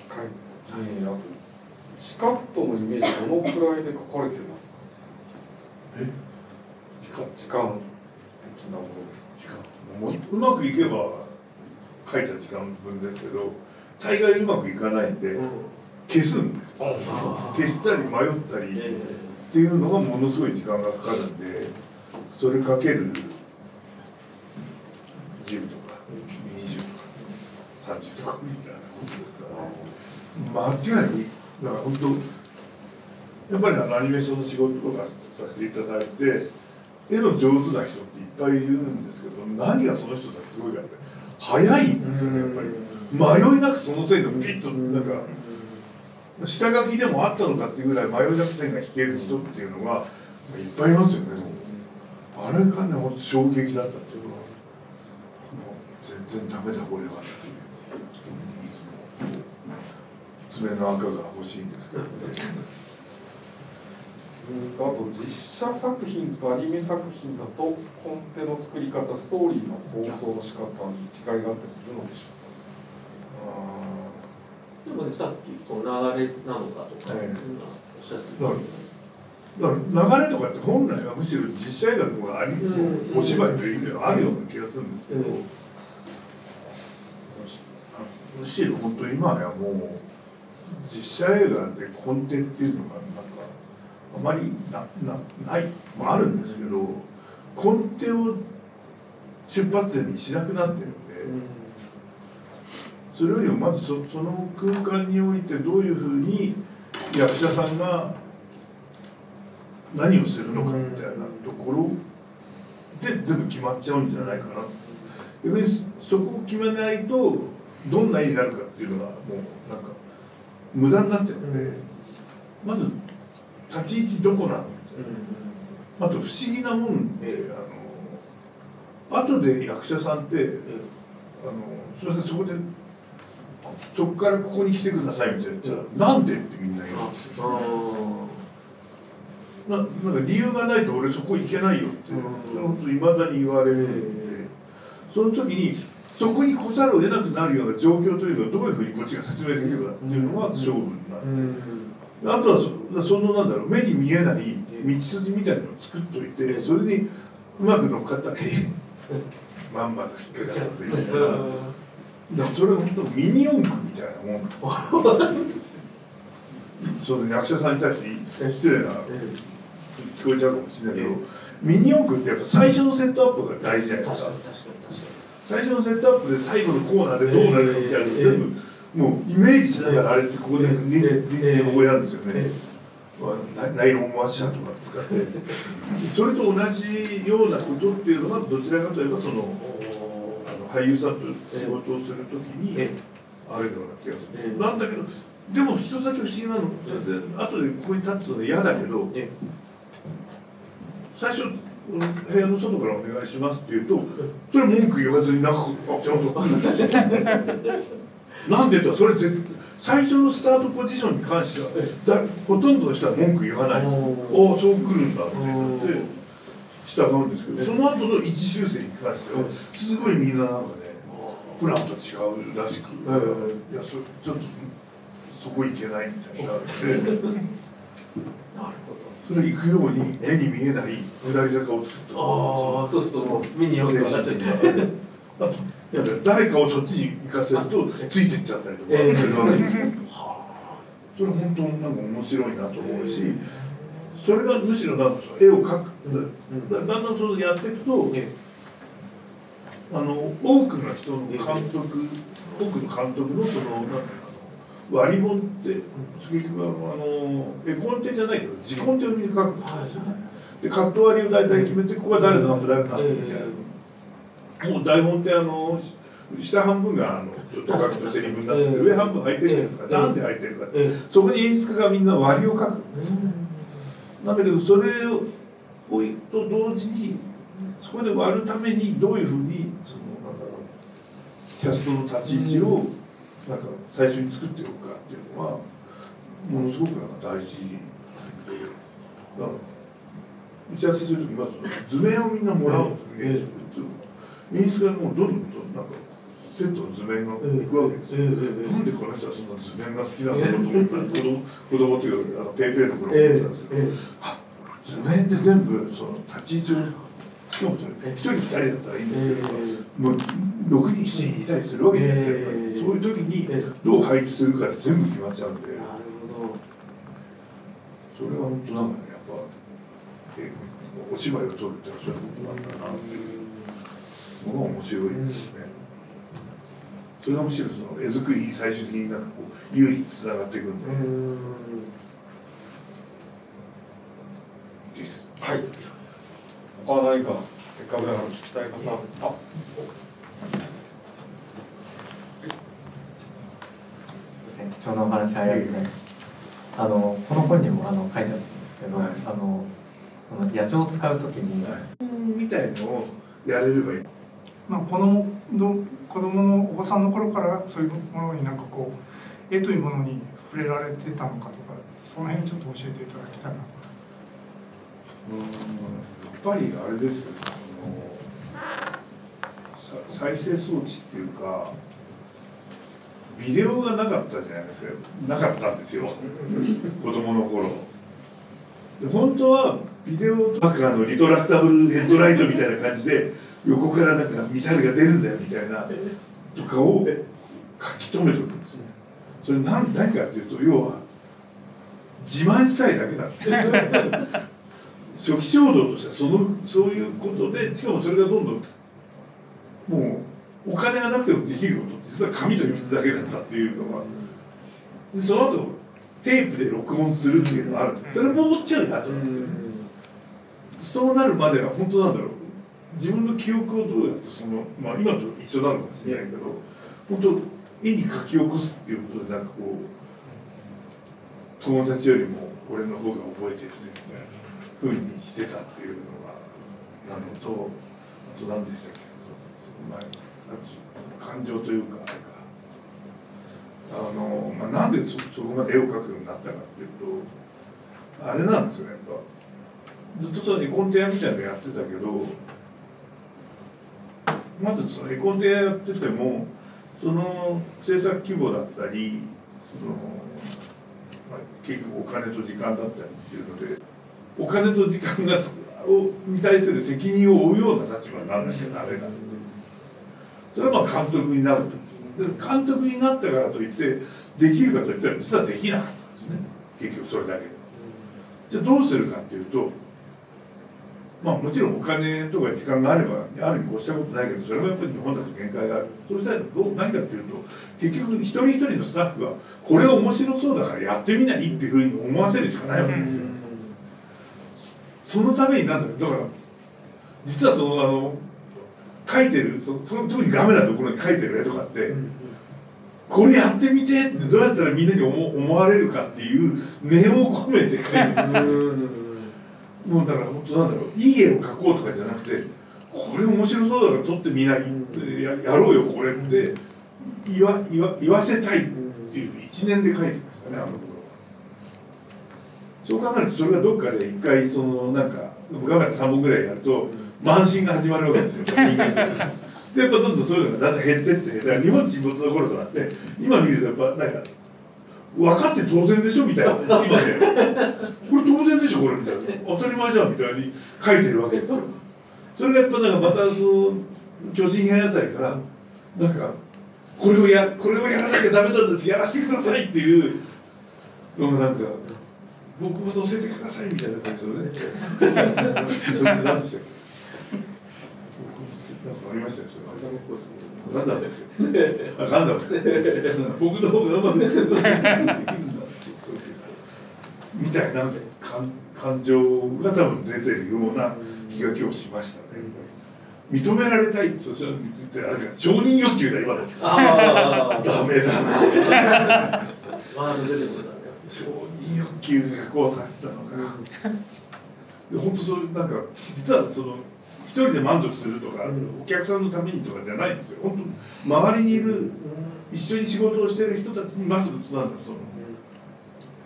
はい。チカットのイメージどのくらいで描かれてますか。え？時間時間的なものですか。時間。うまくいけば描いた時間分ですけど、大概うまくいかないんで消すんです。消したり迷ったりっていうのがものすごい時間がかかるんで、それかけるじゅうとか。にじゅうとかさんじゅうとかみたいなことですから、ね、間違いにだから本当やっぱりあのアニメーションの仕事とかさせていただいて、絵の上手な人っていっぱいいるんですけど、何がその人たちすごいかって早いんですよね。やっぱり迷いなくその線がピッとなんか下書きでもあったのかっていうぐらい迷いなく線が引ける人っていうのがいっぱいいますよね。あれがね本当衝撃だったっていうのは。全然ダメだこれは。爪の赤が欲しいんですけどね。あと実写作品とアニメ作品だとコンテの作り方、ストーリーの構想の仕方に違いがあったりするのでしょうか。でもね、さっきこう流れなのかとか、えーだから流れとかって本来はむしろ実写映画とかアニメとかお芝居という意味ではあるような気がするんですけど、むしろ本当今はもう実写映画でコンテンツっていうのがなんかあまり な, な, ないもあるんですけど、コンテを出発点にしなくなってるんで、それよりもまず そ, その空間においてどういうふうに役者さんが何をするのかみたいなところで全部決まっちゃうんじゃないかな。逆にそこを決めないとどんな絵になるかっていうのがもうなんか無駄になっちゃうので、うん、まず立ち位置どこなのみたいな、うん、あと不思議なもんで、あの後で役者さんって、うん、あのすみませんそこでそこからここに来てくださいみたいな言ったら、うん、なんでってみんな言うんですよ。な, なんか理由がないと俺そこ行けないよって本当いまだに言われるんで、その時にそこに来ざるを得なくなるような状況というのはどういうふうにこっちが説明できるかっていうのが勝負になって、あとは そ, そのなんだろう目に見えない道筋みたいなのを作っといて、それにうまく乗っかったらまんまと引っかかったというか、だからそれは本当ミニ四駆みたいなもん。そうね、役者さんに対して失礼な聞こえちゃうかもしれないけど、ええ、ミニ四駆ってやっぱ最初のセットアップが大事じゃないですか。最初のセットアップで最後のコーナーでどうなるかみたいなの全部もうイメージしながらあれってここで練習をやるんですよね、ええ、ナイロンワッシャーとか使ってそれと同じようなことっていうのはどちらかといえばその俳優さんと仕事をするときにあるような気がする。なんだけどでも一つだけ不思議なの、後でここに立つの嫌だけど、最初部屋の外からお願いしますって言うと、それ文句言わずになんかちゃんとなんでと、それ絶対最初のスタートポジションに関してはだほとんどの人は文句言わない。おおそう来るんだって言って。従うんですけど、その後の一修正に関してはすごいみんななんかねプランと違うらしく、いやそちょっとそこ行けないみたいになるんでそれ行くように目に見えない下り坂を作ってああそうすると目によって話してあと誰かをそっちに行かせるとついてっちゃったりとかするわけですよ。それ本当なんか面白いなと思うし。それがむしろなんか絵を描く、うん、だんだんそうやっていくと、ね、あの多くの人の監督、ね、多くの監督のその割り本って杉木はあの絵コンテじゃないけど字コンテを見て描くんですよ、ね。でカット割りを大体決めてここは誰の半分誰の半分みたいな、えー、もう台本ってあの下半分があのと書くとセリフになって上半分空いてるじゃないですか、えー、なんで空いてるか、えー、そこに演出家がみんな割りを描くんですよ。えーなんだけどそれをと同時にそこで割るためにどういうふうにそのなんだろうキャストの立ち位置をなんか最初に作っておくかっていうのはものすごくなんか大事で、打ち合わせする時まず図面をみんなもらうという演出がもうどんどんとなんかセットの図面がいくわけですよ。なんでこの人はそんな図面が好きなんだろうと思ったら子供子供っていうかペーペーの頃思ったんですけど、あ図面って全部その立ち位置をつけようとひとりふたりだったらいいんですけど、もうろくにんしちにんいたりするわけですよ。そういう時にどう配置するかで全部決まっちゃうんで、なるほどそれは本当なんかねやっぱお芝居を撮るってそういうことなんだなっていうのが面白いですね。それがむしろその絵作りに最終的になんかこう有利につながっていくんで。はい。他は何かせっかくだから聞きたい方。あ。はい、貴重なお話ありがとうございます。あのこの本にもあの書いてあるんですけど、はい、あのその野鳥を使う時に、はい、みたいのをやれればいい。まあ子供の子供のお子さんの頃からそういうものになんかこう絵というものに触れられてたのかとか、その辺ちょっと教えていただきたいな。うんやっぱりあれですよ、ね、あの再生装置っていうかビデオがなかったじゃないですか。なかったんですよ子供の頃。で本当はビデオとかのリトラクタブルヘッドライトみたいな感じで。横からなんかミサイルが出るんだよみたいなとかを書き留めておくんですね。それ何何かっていうと要は自慢したいだけなんですよ初期衝動としてはそのそういうことで、しかもそれがどんどんもうお金がなくてもできることって実は紙と水だけだったっていうのは、でその後テープで録音するっていうのがあるんです。それもっちゃうやつなんですよね。そうなるまでは本当なんだろう自分の記憶をどうやってその、まあ、今と一緒なのかもしれないけど、本当絵に描き起こすっていうことでなんかこう友達よりも俺の方が覚えてるぜみたいなふうにしてたっていうのがなのと、あと何でしたっけ、その前あと感情というかあれかあの、まあ、なんで そ, そこまで絵を描くようになったかっていうとあれなんですよね。やっぱずっとその絵コンテみたいなのやってたけど。まずその絵コンテやっててもその制作規模だったりその、まあ、結局お金と時間だったりっていうのでお金と時間がをに対する責任を負うような立場にならなきゃダメだ。それはまあ監督になると。で監督になったからといってできるかといったら実はできなかったんですね。結局それだけ。じゃあどうするかっていうと。まあもちろんお金とか時間があればあるに越したことないけど、それはやっぱり日本だと限界がある。そうしたらどう何かっていうと結局一人一人のスタッフはこれ面白そうだからやってみないっていうふうに思わせるしかないわけですよ。そのためになんだけどだから実はそのあの書いてるその特にガメラのところに書いてる絵とかって、うん、これやってみてってどうやったらみんなに 思, 思われるかっていう念を込めて書いてるんですよ。もうだから本当なんだろう、いい絵を描こうとかじゃなくて、これ面白そうだから撮ってみない、うん、や, やろうよこれって言 わ, 言, わ言わせたいっていういちねんで書いてましたね、あの頃は。そう考えるとそれがどっかで一回そのなんかガメラさんぼんぐらいやると慢心が始まるわけですよ、人間としては。でやっぱどんどんそういうのがだんだん減ってって、だから日本沈没の頃とかって今見るとやっぱなんか分かって当然でしょみたいな、今ねこれ当然でしょこれみたいな、当たり前じゃんみたいに書いてるわけですよ。それがやっぱなんかまたその巨人編あたりからなんかこれをやこれをやらなきゃダメなんです、やらせてくださいっていうのがなんか僕も乗せてくださいみたいな感じのねそれって何でしたっけ、なんかありましたよ、それ。ガンダムですよ。あ、ガンダム。僕の方がうまくできるんだ。みたいな感情が多分出てるような気が今日しましたね。認められたい、そしたら承認欲求が今だ。ああ、ダメだな。ワード出てこなかった。承認欲求がこうさせたのかな。で、本当それなんか実はその。一人で満足するとか、お客さんのためにとかじゃないんですよ。本当周りにいる、一緒に仕事をしている人たちにまずなんだその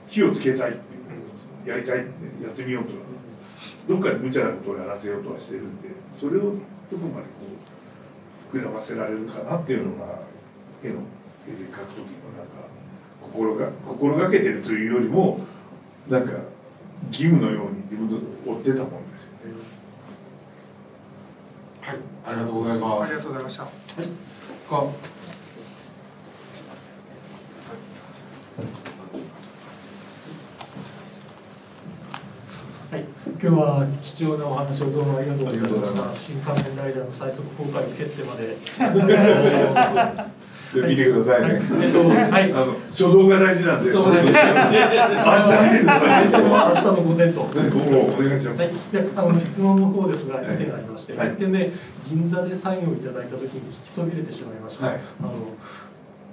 火をつけたいっていう、やりたいってやってみようとか、どっかで無茶なことをやらせようとはしてるんで、それをどこまでこう膨らませられるかなっていうのが絵の絵で描く時のなんか心が心がけてるというよりもなんか義務のように自分の追ってたもんですよね。はい、ありがとうございます。ありがとうございました。はい、他。はい、今日は貴重なお話をどうもありがとうございました。新仮面ライダーの最速公開の決定まで。見てくださいね。えっと、はい、あの初動が大事なんで。そうですね。明日の午前と。お願いします。はい、で、あの質問の方ですが、一点ありまして、一点目、銀座でサインをいただいたときに引きそびれてしまいました。あの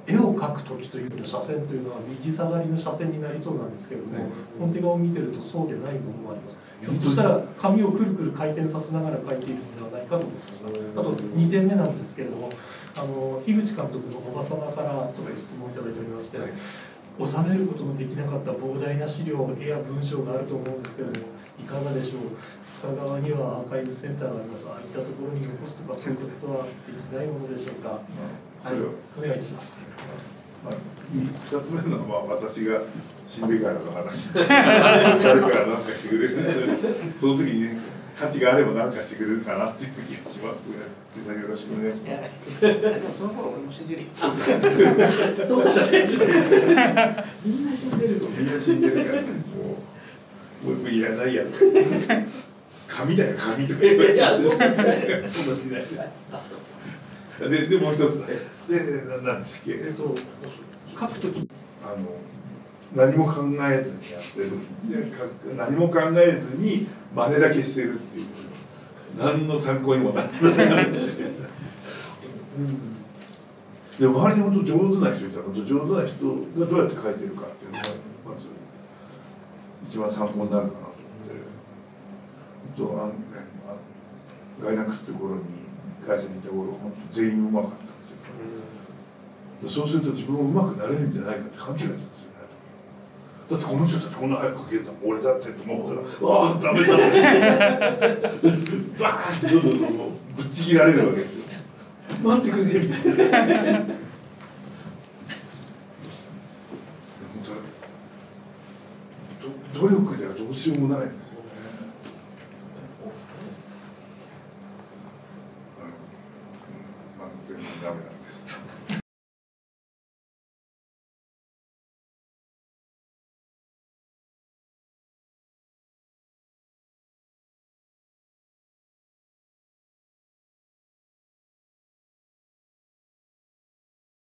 絵を描くときというの斜線というのは右下がりの斜線になりそうなんですけれども、本手側を見てるとそうでないものもあります。ひょっとしたら紙をくるくる回転させながら描いているのではないかと思います。あとにてんめなんですけれども。あの井口監督のおばさまからちょっと質問いただいておりまして、収めることのできなかった膨大な資料、絵や文章があると思うんですけれども、いかがでしょう。須賀川にはアーカイブセンターがあります。ああいったところに残すとか、そういうことはできないものでしょうか。はい、お願いします。二つ目のは、まあ、私が新米会の話。誰からなんかしてくれる。その時にね。価値があれば何かしてくれるかなっていう気がします。辻さんよろしくお願いします。その頃俺も死んでる。そうでしたね。みんな死んでるぞ。みんな死んでるからもうもういらないや。紙だよ紙とか。いやそうなんじゃない。ででもう一つででなんでしたっけ。えっと書くときあの。何も考えずにやってる、何も考えずに真似だけしてるっていう、何の参考にもならないでも周りに本当上手な人いたら、本当上手な人がどうやって描いてるかっていうのがまず一番参考になるかなと思って、本当あのガイナックスって頃に会社にいた頃本当全員うまかったっていうか、そうすると自分もうまくなれるんじゃないかって勘違いするんですよ。だってこの人たちこんな早く描けるの俺だってと思ったら、ああダメだねバーンってどんどんどんどんぶっちぎられるわけですよ。待ってくれみたいな本当努力ではどうしようもないんですよ。